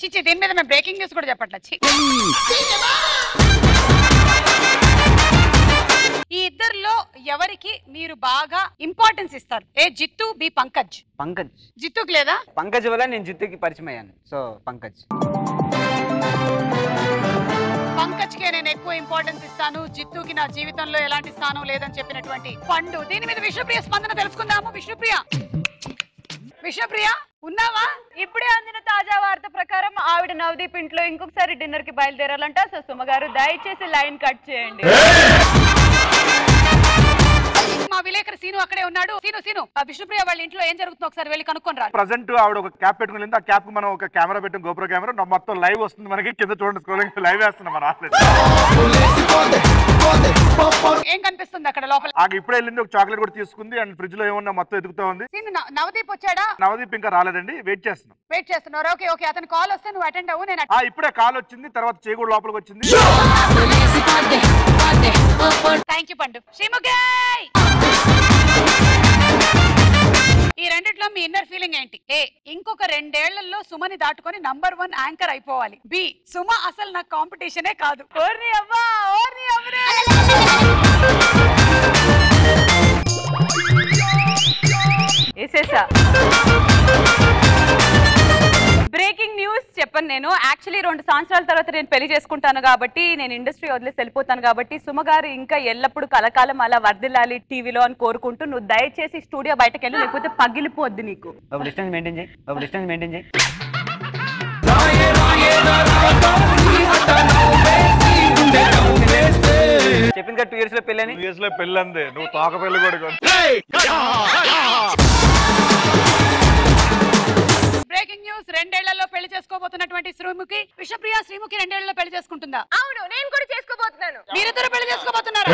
చిచ్చి, దీని మీద మేము బ్రేకింగ్ న్యూస్ కూడా చెప్పట్లేదు. ఈ ఇద్దరిలో ఎవరికి మీరు బాగా ఇంపార్టెన్స్ ఇస్తారు? A, Jittu, B, Pankaj. Pankaj. జిత్తుకి లేదా? పంకజ్ వల్ల నేను జిత్తుకి పరిచయం అయ్యాను, సో పంకజ్. పంకజ్ కే నేను ఎక్కువ ఇంపార్టెన్స్ ఇస్తాను, జిత్తుకి నా జీవితంలో ఎలాంటి స్థానం లేదని చెప్పినటువంటి పండు. దీని మీద విష్ణుప్రియ స్పందన తెలుసుకుందాము. విష్ణుప్రియ, విష్ణుప్రియ ఉన్నావా? ఇప్పుడే అందిన తాజా వార్త ప్రకారం ఆవిడ నవదీప్ ఇంట్లో ఇంకొకసారి డిన్నర్ కి బయలుదేరాలంట. సో సుమ గారు దయచేసి లైన్ కట్ చేయండి. మా విలేకరి సీను అక్కడే ఉన్నాడు. సీను, సీను విష్ణుప్రియ వాళ్ళ ఇంట్లో ఏం జరుగుతుందో ఒకసారి వెళ్ళి కనుక్కొని రా. ప్రెజెంట్ ఆవిడ ఒక క్యాప్ పెట్టుకుని, ఆ క్యాప్ కు మనం ఒక కెమెరా పెట్టాం, గోప్రో కెమెరా. మొత్తం లైవ్ వస్తుంది మనకి, కింద చూడండి లైవ్ వేస్తున్నాం మన ఆఫీస్. ఏం కనిపిస్తుంది అక్కడ లోపల? ఆకి ఇప్పుడే వెళ్ళింది, ఒక చాక్లెట్ కూడా తీసుకుంది, అండ్ ఫ్రిడ్జ్ లో ఏమన్నా మొత్తం ఎదుగుతా ఉంది. నవదీప్ వచ్చాడా? నవదీప్ ఇంకా రాలేదండి, వెయిట్ చేస్తున్నాం. వెయిట్ చేస్తున్నారు. ఓకే, ఓకే, అతను కాల్ వస్తే నువ్వు అటెండ్ అవ్వు. నేను ఇప్పుడే కాల్ వచ్చింది, తర్వాత చేకూడ లోపలికి వచ్చింది. థ్యాంక్ యూ పండు. శ్రీముఖి, ఈ రెండిట్లో మీ ఇన్నర్ ఫీలింగ్ ఏంటి? ఏ, ఇంకొక రెండేళ్లలో సుమని దాటుకొని నంబర్ వన్ యాంకర్ అయిపోవాలి. బి, సుమ అసలు నాకు కాంపిటీషనే కాదు. ఓర్ని అవ్వా, ఓర్ని అవ్వరే. ఏసేసా బ్రేకింగ్ న్యూస్ చెప్పను నేను. యాక్చువల్లీ రెండు సంవత్సరాల తర్వాత నేను పెళ్లి చేసుకుంటాను కాబట్టి, నేను ఇండస్ట్రీ వదిలేసి వెళ్ళిపోతాను కాబట్టి, సుమ గారు ఇంకా ఎల్లప్పుడూ కలకాలం అలా వర్దిల్లాలి టీవీలో అని కోరుకుంటూ, నువ్వు దయచేసి స్టూడియో బయటకు వెళ్ళి, లేకపోతే పగిలిపోద్ది నీకు. డిస్టెన్స్ మెయింటైన్ చేయి, డిస్టెన్స్ మెయింటైన్ చేయి. చెప్పింది కదా టూ ఇయర్స్ లో పెళ్ళని. టూ ఇయర్స్ లో పెళ్ళంది, నువ్వు తాక పెళ్ళి బ్రేకింగ్ న్యూస్. రెండేళ్లలో పెళ్లి చేసుకోబోతున్నటువంటి శ్రీముఖి, విష్ణుప్రియ శ్రీముఖి రెండేళ్లలో పెళ్లి చేసుకుంటుందా? అవును, నేను కూడా చేసుకోబోతున్నాను. మీరిద్దరు పెళ్లి చేసుకోబోతున్నారు.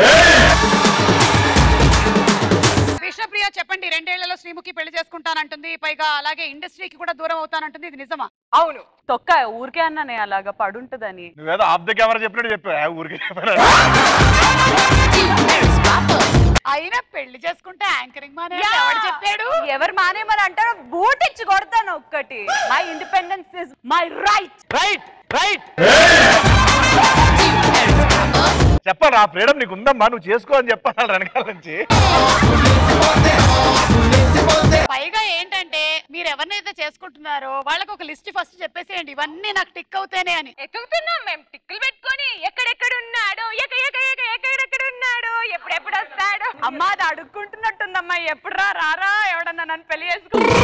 విష్ణుప్రియ చెప్పండి, రెండేళ్లలో శ్రీముఖి పెళ్లి చేసుకుంటానంటుంది, పైగా అలాగే ఇండస్ట్రీకి కూడా దూరం అవుతానంటుంది, ఇది నిజమా? అవును. తొక్క ఊరికే అన్నానే అలాగా పడుంటదని. నువ్వేదో ఆఫ్ ద కెమెరా చెప్పినట్టు చెప్పావు ఊరికే. అయినా పెళ్లి చేసుకుంటే యాంకరింగ్ మానే ఎవరు చెప్పాడు? ఎవరు మానేమని అంటారో బూటిచ్చి కొడతాను. ఒక్కటి, my independence is my right. Right, right. చెప్పాలి, ఆ ఫ్రీడమ్ నీకు ఉందమ్మా, నువ్వు చేసుకో అని చెప్పాలి వెనకాల నుంచి. పైగా ఏంటంటే, మీరు ఎవరినైతే చేసుకుంటున్నారో వాళ్ళకి ఒక లిస్ట్ ఫస్ట్ చెప్పేసేయండి, ఇవన్నీ నాకు టిక్ అవుతానే అని. ఎత్తుకుతున్నాం మేము టిక్కులు పెట్టుకుని, ఎక్కడెక్కడున్నాడు, ఎక్కడెక్కడున్నాడు, ఎప్పుడెప్పుడు వస్తాడు. అమ్మా, అది అడుక్కుంటున్నట్టుందమ్మా, ఎప్పుడు రా రారా ఎవడన్నా నన్ను పెళ్లి చేసుకుంటా.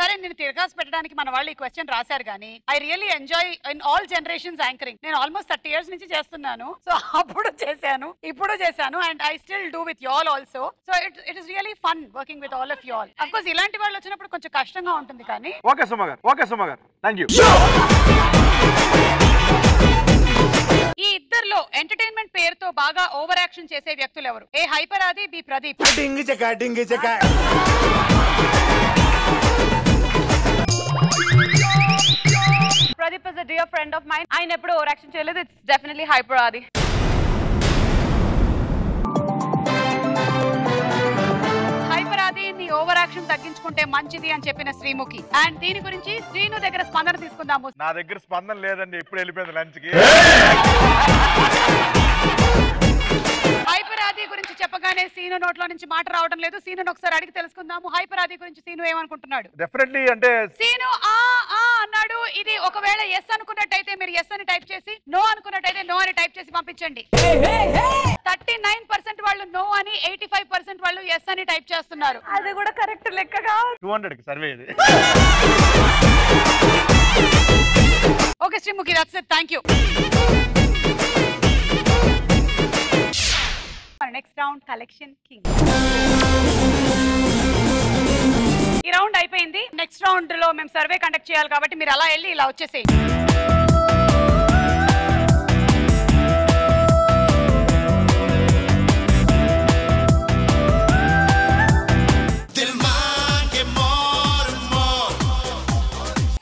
సరే, నేను తిరగాసి పెట్టడానికి మన వాళ్ళు ఈ క్వశ్చన్ రాశారు, కానీ I really enjoy in all generations anchoring. నేను ఆల్మోస్ట్ థర్టీ ఇయర్స్ నుంచి చేస్తున్నాను, సో అప్పుడు చేశాను, ఇప్పుడు చేశాను, and I still do with you all also. So it it is really fun working with all of you all. Of course ఇలాంటి వాళ్ళు వచ్చినప్పుడు కొంచెం కష్టంగా ఉంటుంది, కానీ ఓకే సుమ గారు, ఓకే సుమ గారు, థాంక్యూ. ఈ ఇద్దరులో ఎంటర్టైన్మెంట్ పేరుతో బాగా ఓవర్ యాక్షన్ చేసే వ్యక్తులు ఎవరు? A, Hyper Aadi, B, Pradeep. Pradeep is a dear friend of mine. I never overreaction cheyaledu. It's definitely Hyperadi. Hyperadi ni overreaction tagginchukunte manchidi ani cheppina Sreemukhi. And deeni gurinchi Srinu daggara spandana teesukundam. Na daggara spandana ledandi, ippudu ellipoyadu lunch ki. అనగానే సీను నోట్లో నుంచి మాట రావడం లేదు. సీనుని ఒకసారి అడిగి తెలుసుకుందాము హైపరాది గురించి. సీను ఏమనుకుంటున్నాడు? డెఫినెట్లీ అంటే సీను ఆ ఆ అన్నాడు. ఇది ఒకవేళ yes అనుకున్నట్టైతే మీరు yes అని టైప్ చేసి, no అనుకున్నట్టైతే no అని టైప్ చేసి పంపించండి. thirty-nine percent వాళ్ళు no అని, eighty-five percent వాళ్ళు yes అని టైప్ చేస్తున్నారు. అది కూడా కరెక్ట్ లెక్కగా two hundred కి సర్వే ఇది. Okay Sreemukhi, that's it. Thank you. Next round, collection king. ఈ రౌండ్ అయిపోయింది. నెక్స్ట్ రౌండ్ లో మేము సర్వే కండక్ట్ చేయాలి కాబట్టి మీరు అలా వెళ్ళి ఇలా వచ్చేసేయండి.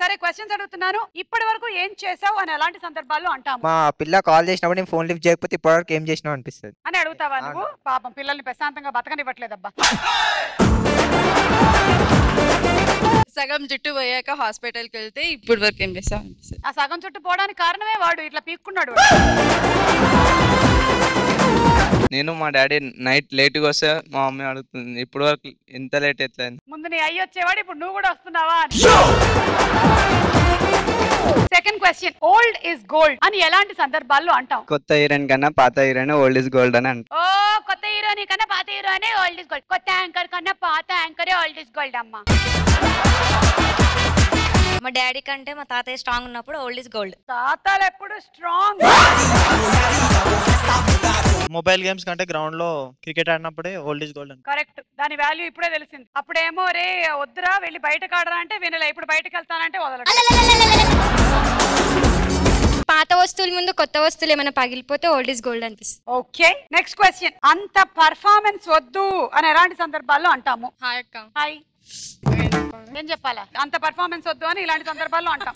సరే, క్వశ్చన్స్ అడుగుతున్నాను. ఇప్పటి వరకు ఏం చేసావు అని అలాంటి సందర్భాల్లో అంటాము. మా పిల్ల కాల్ చేసినప్పుడు నేను ఫోన్ లిఫ్ట్ చేయకపోతే ఇప్పటివరకు ఏం చేసినావు అనిపిస్తుంది అని అడుగుతావా నువ్వు? పాపం పిల్లల్ని ప్రశాంతంగా బతకనివ్వట్లేదబ్బా. సగం జుట్టు పోయాక హాస్పిటల్కి వెళ్తే ఇప్పుడు వరకు ఏం చేసావు అనిపిస్తుంది. ఆ సగం జుట్టు పోవడానికి కారణమే వాడు ఇట్లా పీక్కున్నాడు. నేను మా డాడీ నైట్ లేట్గా వస్తా, మా మమ్మీ అడుగుతుంది ఇప్పుడు వరకు ఎంత లేట్ ఎట్లా. ముందు నీ అయ్యి వచ్చేవాడు, ఇప్పుడు నువ్వు కూడా వస్తున్నావా. Second question, old is gold అని ఎలాంటి సందర్భాల్లో అంటాం? కొత్త హీరోయిన్ కన్నా పాత హీరోయిన్ ఓల్డ్ ఇస్ గోల్డ్ అని అంటాం. ఓ, కొత్త హీరోయిన్ కన్నా పాత హీరోయిన్ ఓల్డ్ ఇస్ గోల్డ్, కొత్త యాంకర్ కన్నా పాత యాంకరే ఓల్డ్ ఇస్ గోల్డ్ అమ్మా. మా డాడీ కంటే మా తాతయ్య స్ట్రాంగ్ ఉన్నప్పుడు ఓల్డ్ ఇస్ గోల్డ్. తాతలు ఎప్పుడు స్ట్రాంగ్. మొబైల్ గేమ్స్ కంటే గ్రౌండ్ లో క్రికెట్ ఆడినప్పుడే ఓల్డ్ ఇస్ గోల్డ్. కరెక్ట్, దాని వాల్యూ ఇప్పుడే తెలిసింది. అప్పుడేమో రే వద్దురా వెళ్ళి బయటకు ఆడరా అంటే వినలే, ఇప్పుడు బయటకు వెళ్తానంటే వదలడు. పాత వస్తువుల ముందు కొత్త వస్తువులు ఏమైనా పగిలిపోతే ఓల్డ్ ఇస్ గోల్డ్ అనిపిస్తుంది. ఓకే, నెక్స్ట్ క్వశ్చన్, అంత పర్ఫార్మెన్స్ వద్దు అని ఎలాంటి సందర్భాల్లో అంటాము? హాయ్ అక్క. హాయ్ ఏం చెప్పాలా? అంత పర్ఫార్మెన్స్ వద్దు అని ఇలాంటి సందర్భాల్లో అంటాం.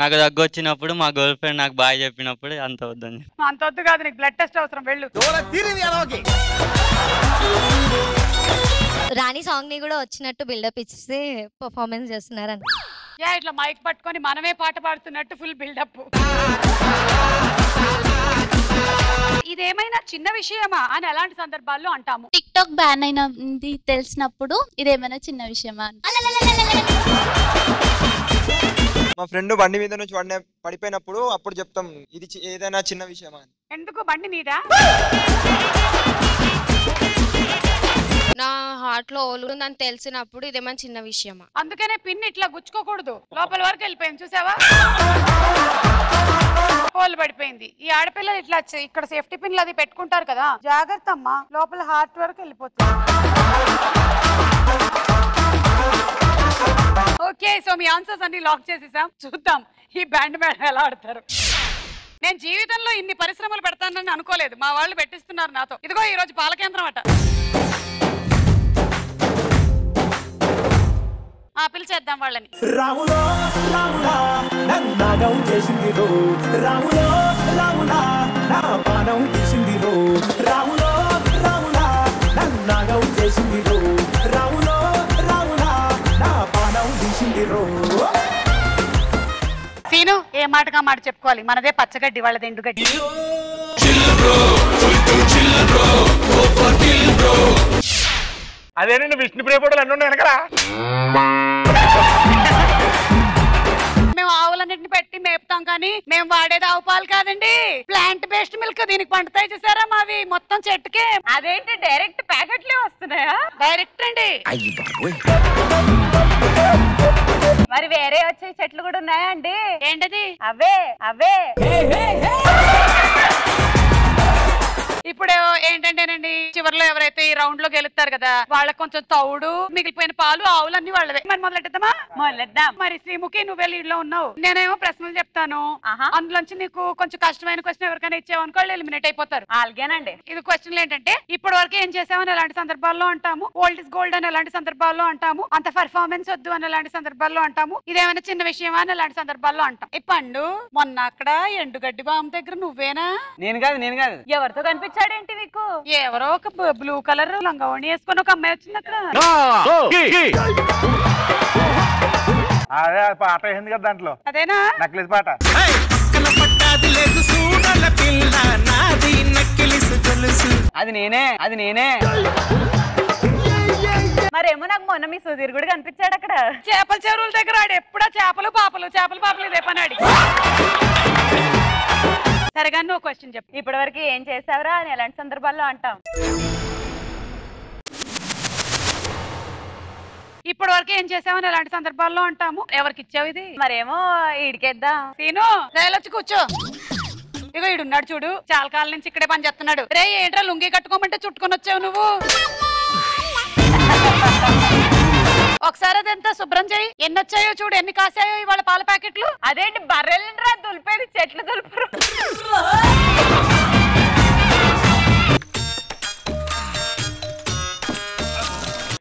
నాకు దగ్గు వచ్చినప్పుడు మా గర్ల్ ఫ్రెండ్ నాకు బాగా చెప్పినప్పుడు అంత వద్దని. అంత వద్దు కాదు, నీకు బ్లడ్ టెస్ట్ అవసరం, వెళ్ళు. రాణి సాంగ్ ని కూడా వచ్చినట్టు బిల్డప్ ఇచ్చి పర్ఫార్మెన్స్ చేస్తున్నారని. యా, ఇట్లా మైక్ పట్టుకొని మనమే పాట పాడుతున్నట్టు ఫుల్ బిల్డప్. ఇదేమైనా చిన్న విషయమా అని అలాంటి సందర్భాల్లో అంటాము? టిక్ టాక్ బ్యాన్ అయినది తెలిసినప్పుడు ఇదేమైనా చిన్న విషయమా. మా ఫ్రెండ్ బండి మీద నుంచి పడిన పడిపోయినప్పుడు అప్పుడు చెప్తాం ఇది ఏదైనా చిన్న విషయమా. ఎందుకు బండి మీద? నా హార్ట్ లో ఓలు ఉందని తెలిసినప్పుడు ఇదేమైనా చిన్న విషయమా. అందుకనే పిన్ ఇట్లా గుచ్చుకోకూడదు, లోపల వరకు వెళ్ళిపోయింది చూసావా, ఓలు పడిపోయింది. ఈ ఆడపిల్లలు ఇట్లా ఇక్కడ సేఫ్టీ పిన్లు అది పెట్టుకుంటారు కదా, జాగ్రత్త అమ్మా, లోపల హార్ట్ వరకు వెళ్ళిపోతుంది. ఓకే, సో మీ ఆన్సర్స్ అన్ని లాక్ చేసేసాం. చూద్దాం ఈ బ్యాండ్ మేడం ఎలా ఆడతారు. నేను జీవితంలో ఇన్ని పరిశ్రమలు పెడతానని అనుకోలేదు, మా వాళ్ళు పెట్టిస్తున్నారు నాతో. ఇదిగో ఈ రోజు పాల కేంద్రం అట. ఆ పిలిచేద్దాం వాళ్ళని. సీను, ఏ మాటగా మాట చెప్పుకోవాలి, మనదే పచ్చగడ్డి వాళ్ళది ఎండుగడ్డి. అదేనండి విష్ణు ప్రియ ఫోటోలు అన్నీ ఉన్నాయి వెనకరా. మేము ఆవులన్నింటిని పెట్టి మేపుతాం కానీ మేము వాడేది ఆవు పాలు కాదండి, ప్లాంట్ బేస్డ్ మిల్క్. దీనికి పండుతాయి చూసారా మావి మొత్తం చెట్టుకే. అదేంటి డైరెక్ట్ ప్యాకెట్లే వస్తున్నాయా? డైరెక్ట్ అండి. మరి వేరే వచ్చే చెట్లు కూడా ఉన్నాయా అండి? ఏంటది? అవే అవే. ఇప్పుడు ఏంటంటేనండి, చివరిలో ఎవరైతే ఈ రౌండ్ లో గెలుస్తారు కదా వాళ్ళకి కొంచెం తౌడు, మిగిలిపోయిన పాలు, ఆవులన్నీ వాళ్ళవే. మరి మొదలెట్టేద్దామా? మొదలెద్దాం. మరి శ్రీముఖి, నువ్వు వెళ్ళి ఇంట్లో ఉన్నావు, నేనేమో ప్రశ్నలు చెప్తాను, అందులోంచి నీకు కొంచెం కష్టమైన క్వశ్చన్ ఎవరికైనా ఇచ్చేవనుకో ఎలిమినేట్ అయిపోతారు. అలాగేనండి. ఇది క్వశ్చన్లు ఏంటంటే ఇప్పటి వరకు ఏం చేసామని ఎలాంటి సందర్భాల్లో అంటాము, ఓల్డ్ ఇస్ గోల్డ్ అని ఎలాంటి సందర్భాల్లో అంటాము, అంత పర్ఫార్మెన్స్ వద్దు అని ఎలాంటి సందర్భాల్లో అంటాము, ఇదేమైనా చిన్న విషయమా అని ఎలాంటి సందర్భాల్లో అంటాం. ఈ పండు, మొన్న అక్కడ ఎండుగడ్డి బాంబు దగ్గర నువ్వేనా? నేను కాదు, నేను కాదు. ఎవరితో కనిపి చాడేంటి మీకు? ఎవరో ఒక బ్లూ కలర్ లంగా ఓణి వేసుకొని ఒక అమ్మాయి వచ్చింది అక్కడ. అదే పాట ఏంది కదా దాంట్లో, అదేనా నక్లెస్ పాట. అది నేనే అది నేనే మరేమో నాకు మొన్న మీ సుధీర్ కూడా కనిపించాడు అక్కడ చేపల చెరువుల దగ్గర. ఆడు ఎప్పుడో చేపలు పాపలు చేపలు పాపలు ఇదే పని ఆడి. సరేగా నువ్వు క్వశ్చన్ చెప్పు. ఇప్పటి వరకు ఏం చేసావురా అని ఎలాంటి సందర్భాల్లో అంటాం? ఇప్పటి వరకు ఏం చేసావని ఎలాంటి సందర్భాల్లో అంటాము? ఎవరికి ఇచ్చావు ఇది? మరేమో ఇడికేద్దాం. సీను రైలొచ్చి కూర్చో. ఇక ఈడున్నాడు చూడు, చాలా కాలం నుంచి ఇక్కడే పని చేస్తున్నాడు. రే ఏంట్రా లుంగి కట్టుకోమంటే చుట్టుకొని వచ్చావు నువ్వు? ఒకసారి అదంతా శుభ్రం చేయి. ఎన్ని వచ్చాయో చూడు, ఎన్ని కాసాయో ఇవాళ పాల ప్యాకెట్లు. అదేంటి బర్రెలురా దులిపేది, చెట్లు దులుపరు.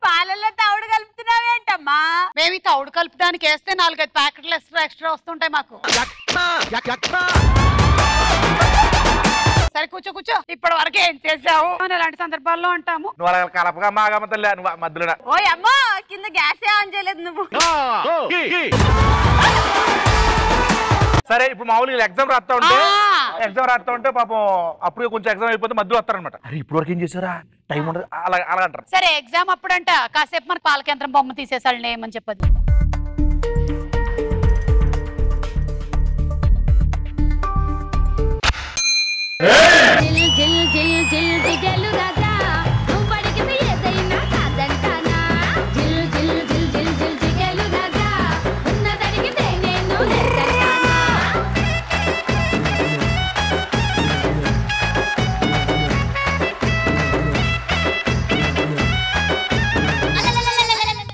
పాలల్లో తౌడు కలుపుతున్నావేంటమ్మా? మేము ఈ తౌడు కలుపుదానికి వేస్తే నాలుగైదు ప్యాకెట్లు ఎక్స్ట్రా ఎక్స్ట్రా వస్తుంటాయి మాకు. సరే కూర్చో కూర్చో. ఇప్పటి వరకు ఏం చేసావు అని ఎలాంటి సందర్భాల్లో అంటాము? కలపగా మాగమ్మతలే మధ్యలో. ఓ అమ్మో కింద గ్యాస్ ఆన్ చేయలేదు నువ్వు. సరే ఇప్పుడు మామూలుగా ఎగ్జామ్ రాస్తా ఉంటే ఎగ్జామ్ రాస్తా ఉంటే పాపం అప్పుడు కొంచెం ఎగ్జామ్ అయిపోతే మధ్యలో వస్తారనమాట. అరే ఇప్పుడు వరకు ఏం చేసారా టైం ఉండదు అలా అలా అంటారు. సరే ఎగ్జామ్ అప్పుడంట కాసేపు మన పాల కేంద్రం బొమ్మ తీసేసాళ్ళని ఏమని చెప్పదు.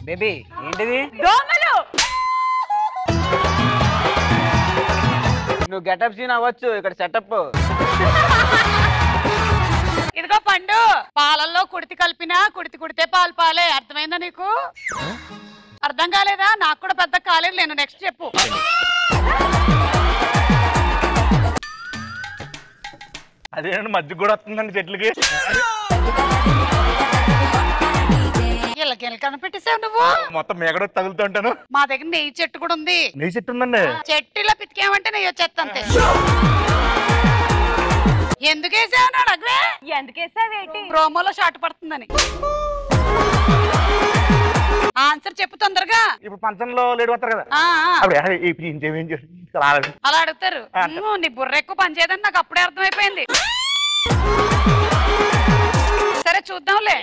బేబీ ఏంటిది? నువ్వు గెటప్ సీన్ అవ్వచ్చు, ఇక్కడ సెటప్. ఇదిగో పండు, పాలల్లో కుడితి కలిపినా కుడితి కుడితే పాలు పాలే. అర్థమైందా నీకు? అర్థం కాలేదా? నాకు కూడా పెద్ద కాలేదు. నేను నెక్స్ట్ చెప్పు. అదే మధ్య కూడా వస్తుందండి చెట్లకి. కనిపెట్టేసావు నువ్వు. మొత్తం మేకడ తగులుతుంటాను. మా దగ్గర నెయ్యి చెట్టు కూడా ఉంది. నెయ్యి చెట్టు ఉందండి. చెట్టు ఇలా పితికేమంటే నెయ్యి వచ్చేస్తా అంతే. ఎందుకేసావు నాడు అగ్వే? ఎందుకేసావేంటి? ప్రోమోలో షార్ట్ పడుతుందని. ఆన్సర్ చెప్పు తొందరగా. ఇప్పుడు పంచంలో లేడు వస్తారు కదా, అలా అడుగుతారు. నీ బుర్ర ఎక్కువ పని చేయదని నాకు అప్పుడే అర్థమైపోయింది. సరే చూద్దాంలే.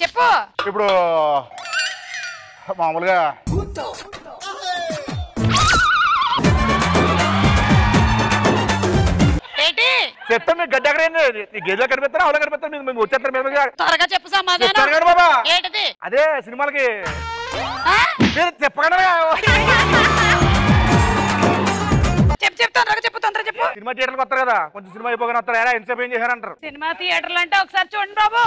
చెప్పు. ఇప్పుడు మామూలుగా చెప్తాను మీకు గడ్డ గేజ్లో కనిపిస్తారా? అవునా కనిపిస్తాను వచ్చేస్తారు. చెప్పు సమాధానం. బాబా అదే సినిమాలకి చెప్పగలరా? సినిమా థియేటర్కి వస్తారు కదా, కొంచెం సినిమా అయిపోగానే వస్తారు. ఎలా ఎంతసేపు ఏం చేశారంటారు? సినిమా థియేటర్లు అంటే ఒకసారి చూడండి బాబు.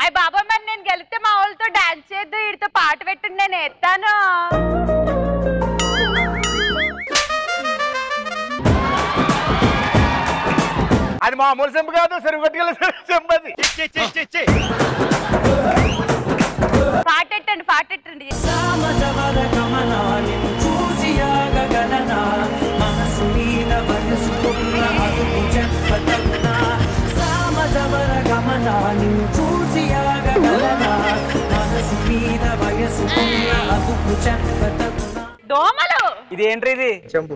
అయ్య బాబా మరి నేను గెలిస్తే మా వాళ్ళతో డాన్స్ చేద్దు, వీడితో పాట పెట్టండి, నేను ఎత్తాను. అది మామూలు చెంపు కాదు, సరిపెట్టుకెళ్ళి చెంపది. పాటెట్టండి పాటెట్టండి. దోమలు. ఇది ఏంట్రీ? ఇది చెంపు.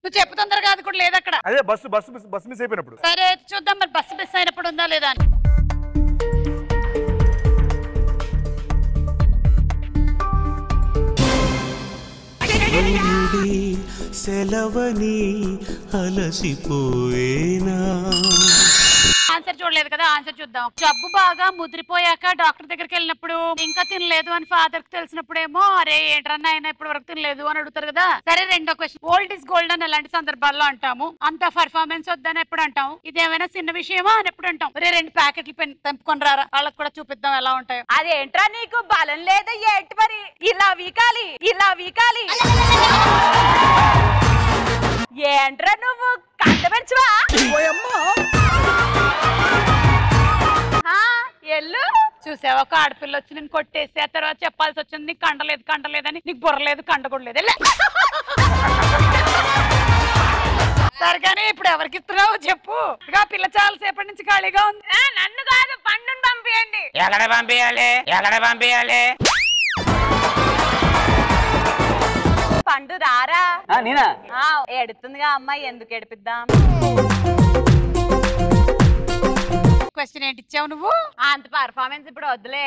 నువ్వు చెప్పు తొందరగా. అది కూడా లేదు అక్కడ. అదే బస్సు బస్సు బస్సు మిస్ అయిపోయినప్పుడు. సరే చూద్దాం మరి బస్సు మిస్ అయినప్పుడు ఉందా లేదా అని. సెలవని అలసిపోయేనా? ఆన్సర్ చూడలేదు. తినలేదు కదా ఆన్సర్ చూద్దాం. జబ్బు బాగా ముదిరిపోయాక డాక్టర్ దగ్గరికి వెళ్ళినప్పుడు ఇంకా తినలేదు అని ఫాదర్ కి తెలిసినప్పుడేమో అరే ఏంటన్నా ఆయన ఇప్పుడు వరకు తినలేదు అని అడుగుతారు కదా. సరే రెండో క్వశ్చన్, ఓల్డ్ ఇస్ గోల్డ్ అని అలాంటి సందర్భాల్లో అంటాము, అంత పర్ఫార్మెన్స్ వద్దని ఎప్పుడు అంటాం, ఇదేమైనా చిన్న విషయమా అని ఎప్పుడు అంటాం. రే రెండు ప్యాకెట్లు పెన్ తెంపుకొని రారా వాళ్ళకి కూడా చూపిద్దాం ఎలా ఉంటాయో. అదేంట్రా నీకు బలం లేదా ఏంటి మరి ఇలా వీకాలి ఇలా వీకాలి ఏంట్రా నువ్వు కట్టపెంచువా ఎల్లు చూసావా ఒక ఆడపిల్ల వచ్చి నేను కొట్టేసి ఆ తర్వాత చెప్పాల్సి వచ్చింది నీకు కండలేదు కండలేదని. నీకు బుర్రలేదు కండకూడలేదు సరిగానే ఇప్పుడు ఎవరికి ఇస్తున్నావు చెప్పు. ఇక పిల్ల చాలా సేపటి నుంచి ఖాళీగా ఉంది. నన్ను కాదు పండుని పంపియండి. ఎక్కడ పంపియాలి ఎక్కడ పంపియాలి? పండు రారా. నేనా? ఎడుతుందిగా అమ్మాయి ఎందుకు ఎడిపిద్దాం. క్వశ్చన్ ఏంటి ఇచ్చావు నువ్వు? అంత పర్ఫార్మెన్స్ ఇప్పుడు వద్దులే.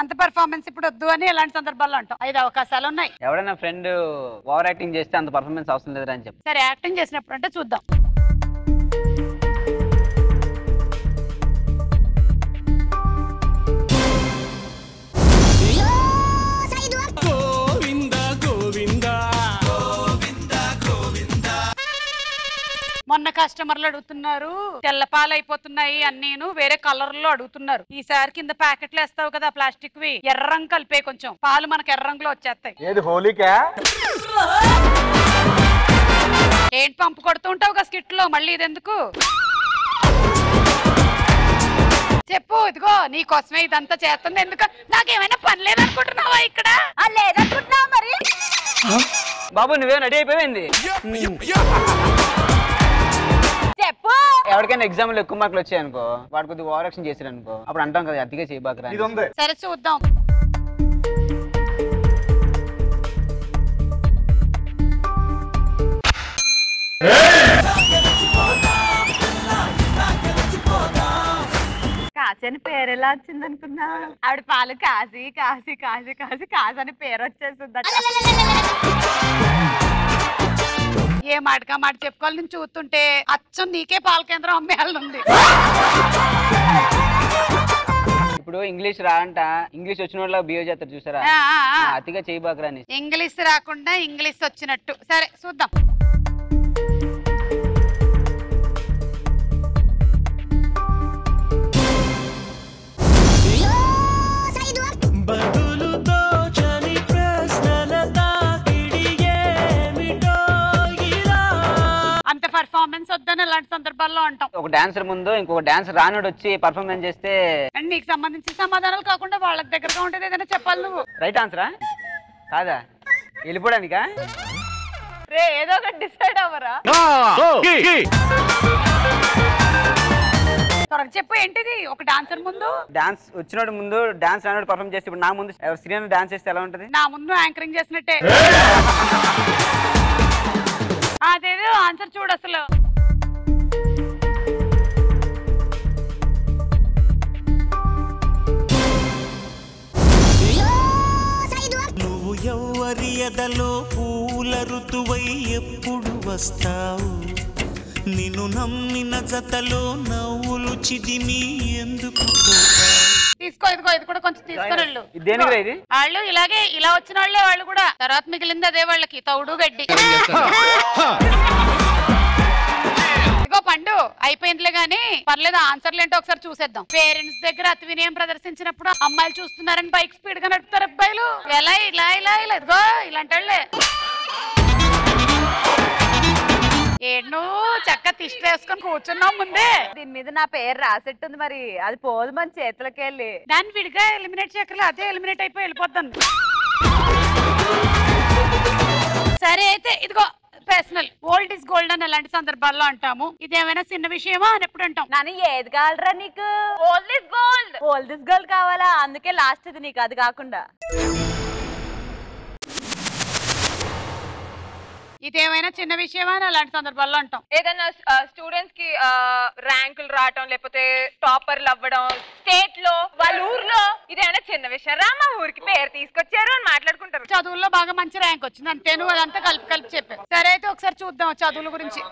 అంత పర్ఫార్మెన్స్ ఇప్పుడు వద్దు అని ఎలాంటి సందర్భాల్లో అంటాం? ఐదు అవకాశాలు ఉన్నాయి. ఎవరైనా ఫ్రెండ్ ఓవర్ యాక్టింగ్ చేస్తే అంత పర్ఫార్మెన్స్ అవసరం లేదు అని చెప్పి. సరే యాక్టింగ్ చేసినప్పుడు అంటే చూద్దాం. మొన్న కస్టమర్లు అడుగుతున్నారు తెల్లపాలు అయిపోతున్నాయి అని, నేను వేరే కలర్ లో అడుగుతున్నారు. ఈసారి కింద ప్యాకెట్లు వేస్తావు కదా ప్లాస్టిక్ వి, ఎర్రంగు కలిపే కొంచెం పాలు మనకు ఎర్రంగులో వచ్చేస్తాయి. హోలీకా ఏంటి పంపు కొడుతూ ఉంటావు కదా స్కిట్ లో, మళ్ళీ ఇదెందుకు చెప్పు. ఇదిగో నీ కోసమే ఇదంతా చేస్తుంది. ఎందుకు నాకేమైనా పని లేదనుకుంటున్నావా ఇక్కడ? లేదనుకుంటున్నావా మరి బాబు నువ్వే రెడీ అయిపోయింది చెప్పు. ఎవరికైనా ఎగ్జామ్ లో ఎక్కువ మార్కులు వచ్చాయి అనుకో, వాడు కొద్దిగా ఓవర్ యాక్షన్ చేశారు అనుకో, అప్పుడు అంటాం కదా అతిగా చేయబాకరా. సరే చూద్దాం. కాశని పేరు ఎలా వచ్చింది అనుకున్నా? ఆవిడ పాలు కాశీ కాశీ కాశీ కాశీ కాశని పేరు వచ్చేస్తుంది. ఏ మాటగా మాట చెప్పుకోవాలి. నేను చూస్తుంటే అచ్చం నీకే పాల కేంద్రం అమ్మేయాలనుంది. ఇప్పుడు ఇంగ్లీష్ రా అంట, ఇంగ్లీష్ వచ్చిన వాళ్ళ బిహేవ్ చేస్తారు చూసారా, అతిగా చేయబాకరా. ఇంగ్లీష్ రాకుండా ఇంగ్లీష్ వచ్చినట్టు. సరే చూద్దాం. అంత పర్ఫార్మెన్స్ వద్దని అలాంటి సందర్భాల్లో అంటాం. ఒక డాన్సర్ ముందు ఇంకొక డాన్సర్ రానుడు వచ్చి పర్ఫార్మెన్స్ చేస్తే అండ్ నీకు సంబంధించిన సమాధానాలు కాకుండా వాళ్ళ దగ్గరగా ఉంటది ఏదైనా చెప్పాలి. నువ్వు రైట్ ఆన్సరా కాదా వెళ్ళిపోడానికా? రే ఏదో ఒకటి డిసైడ్ అవ్వరా త్వరగా చెప్పు. ఏంటిది? ఒక డాన్సర్ ముందు డాన్స్ వచ్చినోడు ముందు డాన్స్ రానుడు పర్ఫార్మ్ చేస్తే, ఇప్పుడు నా ముందు శ్రీను డాన్స్ చేస్తే ఎలా ఉంటది? నా ముందు యాంకరింగ్ చేసినట్టే. అదేదో ఆన్సర్ చూడు అసలు. నువ్వు ఎవరి ఎదలో పూల ఋతువై ఎప్పుడు వస్తావు, నిన్ను నమ్మిన జతలో నవ్వులు చిదిమి ఎందుకు. తీసుకో ఇదిగో ఇది కూడా కొంచెం తీసుకురాళ్ళు. వాళ్ళు ఇలాగే ఇలా వచ్చిన వాళ్ళే వాళ్ళు కూడా, తర్వాత మిగిలింది అదే వాళ్ళకి తౌడు గడ్డి. ఇదిగో పండు అయిపోయిందిలే గానీ పర్లేదు ఆన్సర్లు ఏంటో ఒకసారి చూసేద్దాం. పేరెంట్స్ దగ్గర అతి వినయం ప్రదర్శించినప్పుడు అమ్మాయిలు చూస్తున్నారని బైక్ స్పీడ్ గా నడుపుతారు అబ్బాయిలు. ఎలా ఇలా ఇలా ఇలా ఇదిగో ఇలాంటి వాళ్ళే. ఏడు చక్క తిష్ట వేసుకొని కూర్చున్నావు ముందే. దీని మీద నా పేరు రాసెట్టుంది మరి, అది పోదు మన చేతులకి వెళ్ళి. దాన్ని విడిగా ఎలిమినేట్ చేయక్కర్లే, అదే ఎలిమినేట్ అయిపోయి వెళ్ళిపోతాను. సరే అయితే ఇదిగో పర్సనల్, ఓల్డ్ ఇస్ గోల్డ్ అని అలాంటి సందర్భాల్లో అంటాము, ఇదేమైనా చిన్న విషయమా అని ఎప్పుడు అంటాం? నాని ఏది కావాలరా నీకు? Old is gold. Old is gold కావాలా? అందుకే లాస్ట్ ఇది నీకు. అది కాకుండా ఇదేమైనా చిన్న విషయమా అలాంటి సందర్భాల్లో అంటాం? ఏదైనా స్టూడెంట్స్ కి ర్యాంకులు రావడం లేకపోతే టాపర్లు అవ్వడం స్టేట్ లో వాళ్ళ ఊర్లో ఇదేమైనా చిన్న విషయం రా మా ఊరికి పేరు తీసుకొచ్చారు అని మాట్లాడుకుంటారు. చదువుల్లో బాగా మంచి ర్యాంక్ వచ్చింది అంతేను అదంతా కలిపి కలిపి చెప్పారు. సరే అయితే ఒకసారి చూద్దాం చదువుల గురించి.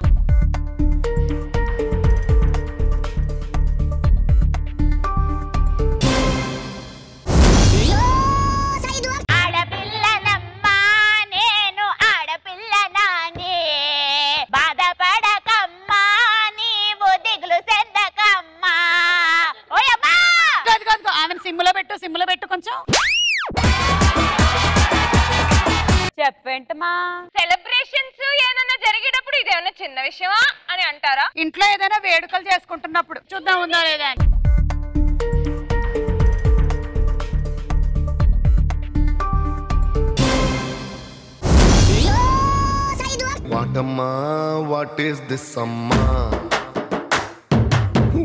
ఇంట్లో ఏదైనా వేడుకలు చేసుకుంటున్నప్పుడు చూద్దాం ఉందా లేదా అని. వాటమ్మా వాట్ ఇస్ దిస్ అమ్మా.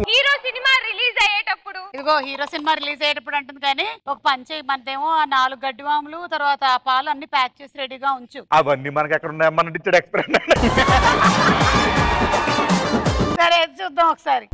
హీరో సినిమా రిలీజ్ అయ్యేటప్పుడు ఇదిగో హీరో సినిమా రిలీజ్ అయ్యేటప్పుడు అంటుంది కానీ ఒక పంచే మనదేమో ఆ నాలుగు గడ్డి వాములు తర్వాత ఆ పాలు అన్ని ప్యాక్ చేసి రెడీగా ఉంచు. అవన్నీ మనకి ఎక్కడ ఉన్నాయి మన టీచర్ ఎక్స్పీరియన్స్. సరే చూద్దాం ఒకసారి.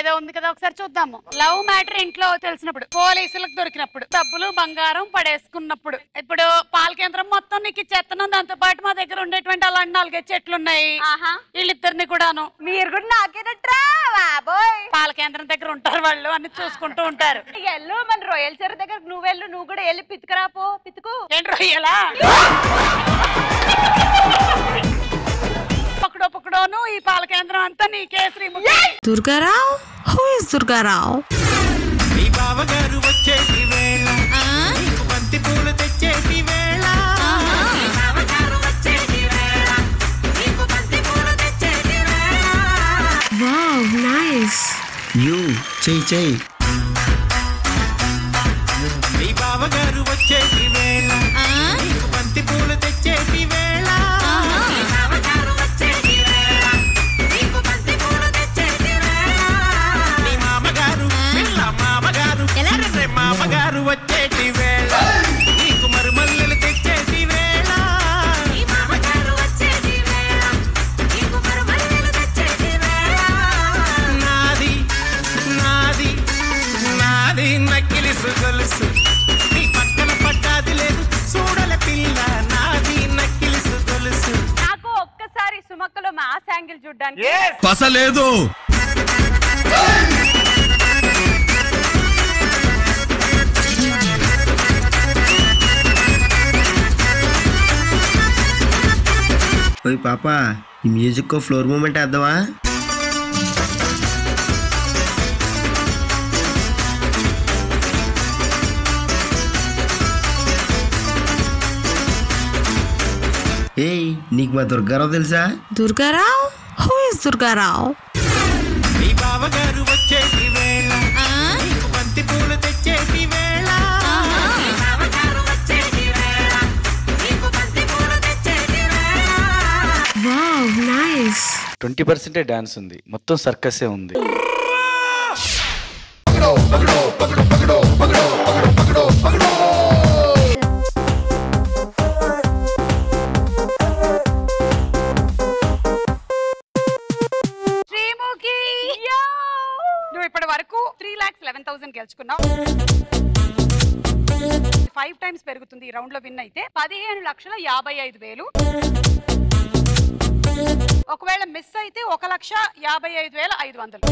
ఏదో ఉంది కదా ఒకసారి చూద్దాము. లవ్ మ్యాటర్ ఇంట్లో తెలిసినప్పుడు, పోలీసులకు దొరికినప్పుడు, డబ్బులు బంగారం పడేసుకున్నప్పుడు, ఇప్పుడు పాల కేంద్రం మొత్తం నీకు ఇచ్చేస్తున్నాం, దాంతో పాటు మా దగ్గర ఉండేటువంటి అలాంటి నాలుగే చెట్లు ఉన్నాయి వీళ్ళిద్దరిని కూడాను. మీరు కూడా నాకేనట్రా బాబోయ్ పాల కేంద్రం దగ్గర ఉంటారు వాళ్ళు అన్ని చూసుకుంటూ ఉంటారు. ఎల్లు మన రొయ్యల చెరువు దగ్గర నువ్వెళ్ళు, నువ్వు కూడా వెళ్ళి పితుకురాపో. పితుకు ఏంటి రొయ్యలా పక్కడో పక్కడోను ఈ పాల కేంద్రం అంతా నీకే శ్రీముఖి. దుర్గారావు హూ ఇస్ దుర్గారావు నీ బావగారు వచ్చేటి వేళ నీకు బంతి పూలు తెచ్చేటి వేళ నీ బావగారు వచ్చేటి వేళ నీకు బంతి పూలు తెచ్చేటి వేళ. వావ్ నైస్ యు చే చే నీ బావగారు వచ్చేటి వేళ నీకు బంతి పూలు తెచ్చేటి వేళ నీ బావగారు వచ్చేటి వేళ నీకు బంతి పూలు తెచ్చేటి వేళ నీ మామగారు పిల్ల మామగారు రే మామగారు వచ్చేటి వేళ నీకు మరుమల్లెలు తెచ్చేటి వేళ నీ మామగారు వచ్చేటి వేళ నీకు మరుమల్లెలు తెచ్చేటి వేళ. నాది నాది నాది నకిలి గొలుసు నీ పక్కన పట్టాది లేదు చూడలే పిల్ల నాది నకిలి గొలుసు. నాకు ఒక్కసారి సుమక్కలో మాస్ యాంగిల్ చూడ్డానికి పసలేదు. ఓయ్ పాపా ఈ మ్యూజిక్ ఫ్లోర్ మూమెంట్ వేద్దామా? ఏయ్ నీకు మా దుర్గారావు తెలుసా? దుర్గారావు హూ ఇస్ దుర్గారావు నీ బావగారు వచ్చేటి వేళ నీకు బంతి పూలు తెచ్చేటి వేళ నీ బావగారు వచ్చేటి వేళ నీకు బంతి పూలు తెచ్చేటి వేళ. Wow nice twenty percent dance ఉంది మొత్తం సర్కసే ఉంది. పగడో పగడో పగడో పగడో పగడో పగడో పగడో త్రీ లాక్స్ లెవెన్ థౌసండ్ గెలుచుకున్నావు. ఫైవ్ టైమ్స్ పెరుగుతుంది ఈ రౌండ్ లో విన్ అయితే పదిహేను లక్షల యాభై ఐదు వేలు. ఒకవేళ మిస్ అయితే ఒక లక్ష యాభై ఐదు వేల ఐదు వందలు.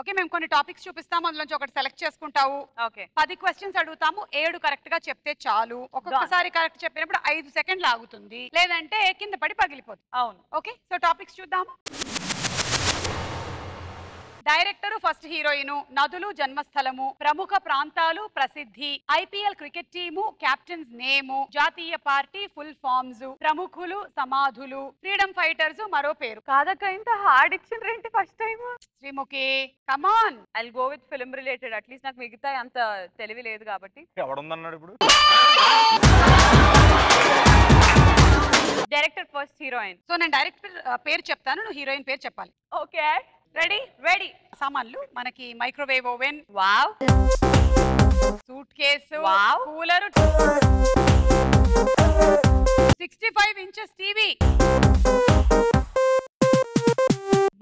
ఓకే మేము కొన్ని టాపిక్స్ చూపిస్తాము అందులోంచి ఒకటి సెలెక్ట్ చేసుకుంటావు. పది క్వశ్చన్స్ అడుగుతాము, ఏడు కరెక్ట్ గా చెప్తే చాలు. ఒక్కొక్కసారి కరెక్ట్ చెప్పినప్పుడు ఐదు సెకండ్లు ఆగుతుంది, లేదంటే కింద పడి పగిలిపోతుంది. అవును ఓకే సో టాపిక్స్ చూద్దాము. డైరెక్టర్ ఫస్ట్ హీరోయిన్ నదులు జన్మస్థలము ప్రముఖ ప్రాంతాలు ప్రసిద్ధి IPL cricket team captains name జాతీయ పార్టీ ఫుల్ ఫామ్స్ ప్రముఖులు సమాధులు ఫ్రీడమ్ ఫైటర్స్ మరో పేరు కాదక ఇంత హార్డ్ ఇచ్చిన రేంటి first time Sreemukhi come on I will go with film related at least నాకు మిగతా అంత తెలివి లేదు కాబట్టి ఎవడుంది అన్నాడు ఇప్పుడు డైరెక్టర్ ఫస్ట్ హీరోయిన్ సో నేను డైరెక్టర్ పేరు చెప్తాను నువ్వు హీరోయిన్ పేరు చెప్పాలి ఓకే రెడీ రెడీ సామాన్లు మనకి microwave oven wow suitcase wow cooler sixty five inches TV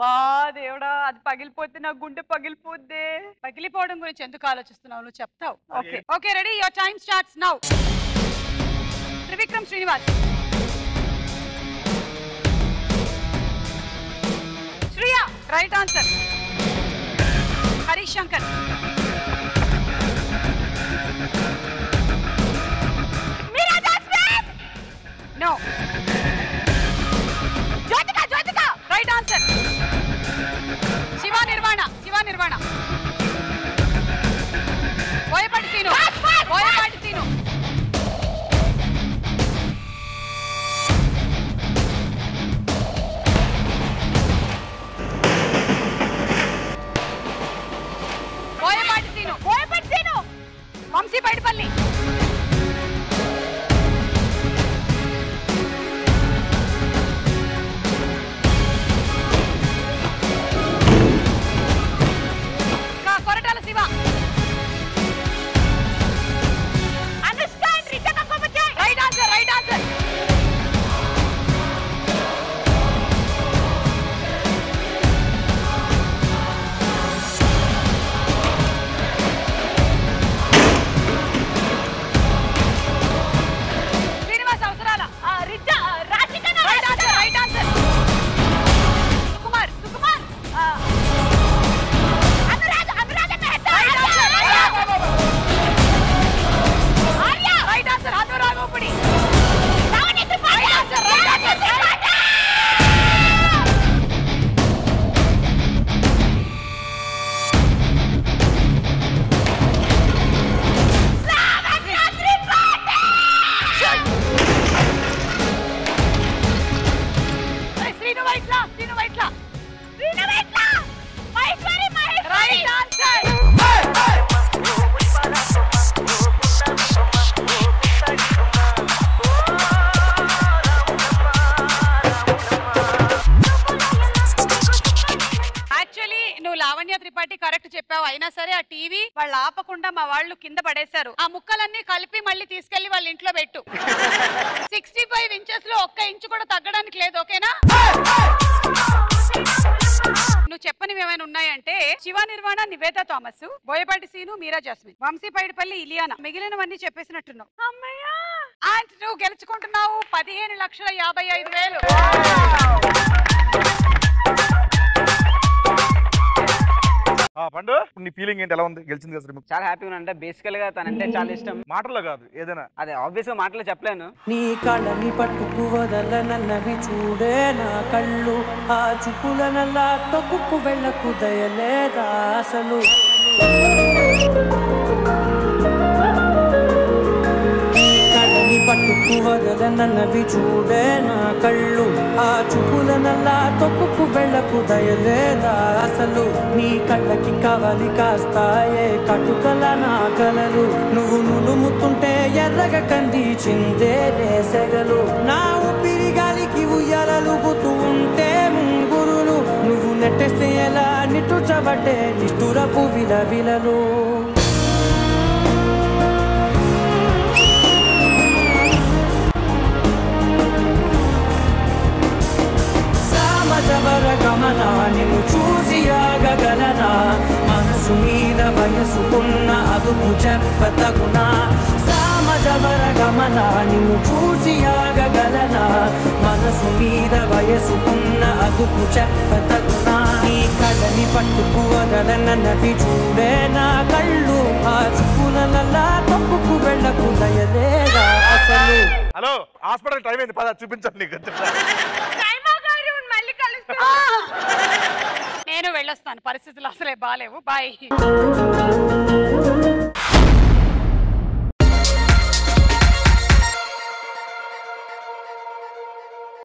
బా దేవుడా అది పగిలిపోతే నా గుండె పగిలిపోద్దే పగిలిపోవడం గురించి ఎందుకు ఆలోచిస్తున్నావు నువ్వు చెప్తావు okay okay ready your time starts now Trivikram Srinivas Priya, right answer. Harish Shankar. Mira Jasmine. No. Jyotika, Jyotika, right answer. Shiva Nirvana, Shiva Nirvana. Boyapati Srinu. Boyapati Srinu. Vamsi Paidipally Koratala Siva understand రిటా కప్పొచ్చే రైట్ ఆన్సర్ రైట్ ఆన్సర్ కింద పడేశారు ఆ ముక్కలన్నీ కలిపి మళ్ళీ తీసుకెళ్లి వాళ్ళ ఇంట్లో పెట్టు సిక్స్టీ ఫైవ్ ఇంచెస్ లో ఒక్క ఇంచు కూడా తగ్గడానికి లేదు ఓకేనా నువ్వు చెప్పనివి ఏమైనా ఉన్నాయంటే శివ నిర్వాణ నివేద థామస్ బోయపాటి సీను మీరా జాస్మిన్ వంశీపాడిపల్లి ఇలియానా మిగిలినవన్నీ చెప్పేసినట్టున్నావు అమ్మయ్యా ఆంటీ నువ్వు గెలుచుకుంటున్నావు పదిహేను లక్షల యాభై ఐదు వేలు పండు నీ ఫీలింగ్ ఏంటి ఎలా ఉంది గెలిచింది కదా శ్రీముఖి చాలా హ్యాపీగా అంటే బేసికల్ గా తనంటే చాలా ఇష్టం మాటల్లో కాదు ఏదైనా అదే ఆబ్వియస్ గా మాటల్లో చెప్పలేను నీ కళ్ళని పట్టుకు వదలనన్నవి చూడే నా కళ్ళు ఆ చుకులనలా తొక్కుకు వెళ్ళకు దయలేదా అసలు కళ్ళని పట్టుకు వదలనన్నవి చూడే నా కళ్ళు ఆ చుకులనల్లా తొక్కుకు వెళ్ళకు దయలేదా అసలు నీ కళ్ళకి కావాలి కాస్తాయే కటుకల నా కలలు నువ్వు నులుముతుంటే ఎర్రగ కంది చిందే నేసెగలు నా ఊపిరి గాలికి ఉయ్యాలలుగుతూ ఉంటే ముంగురులు నువ్వు నెట్టేస్తే ఎలా నిట్టుచబట్టే నిష్ఠురపు విల విలలు జవర గమన నిన్ను చూసి ఆగగలనా మనసు మీద వయసుకున్న అదుపు చెప్పతగునా సామజవర గమన నిన్ను చూసి ఆగగలనా మనసు మీద వయసుకున్న అదుపు చెప్పతగునా నీ కళ్ళని పట్టుకు వదలనవి చూడే నా కళ్ళు ఆ చుకులనలా తప్పుకు వెళ్ళకు దయలేదా అసలు హలో హాస్పిటల్ టైం అయింది పద చూపించండి నేను వెళ్ళ వెళ్ళొస్తాను, పరిస్థితులు అసలే బాలేవు, బాయ్.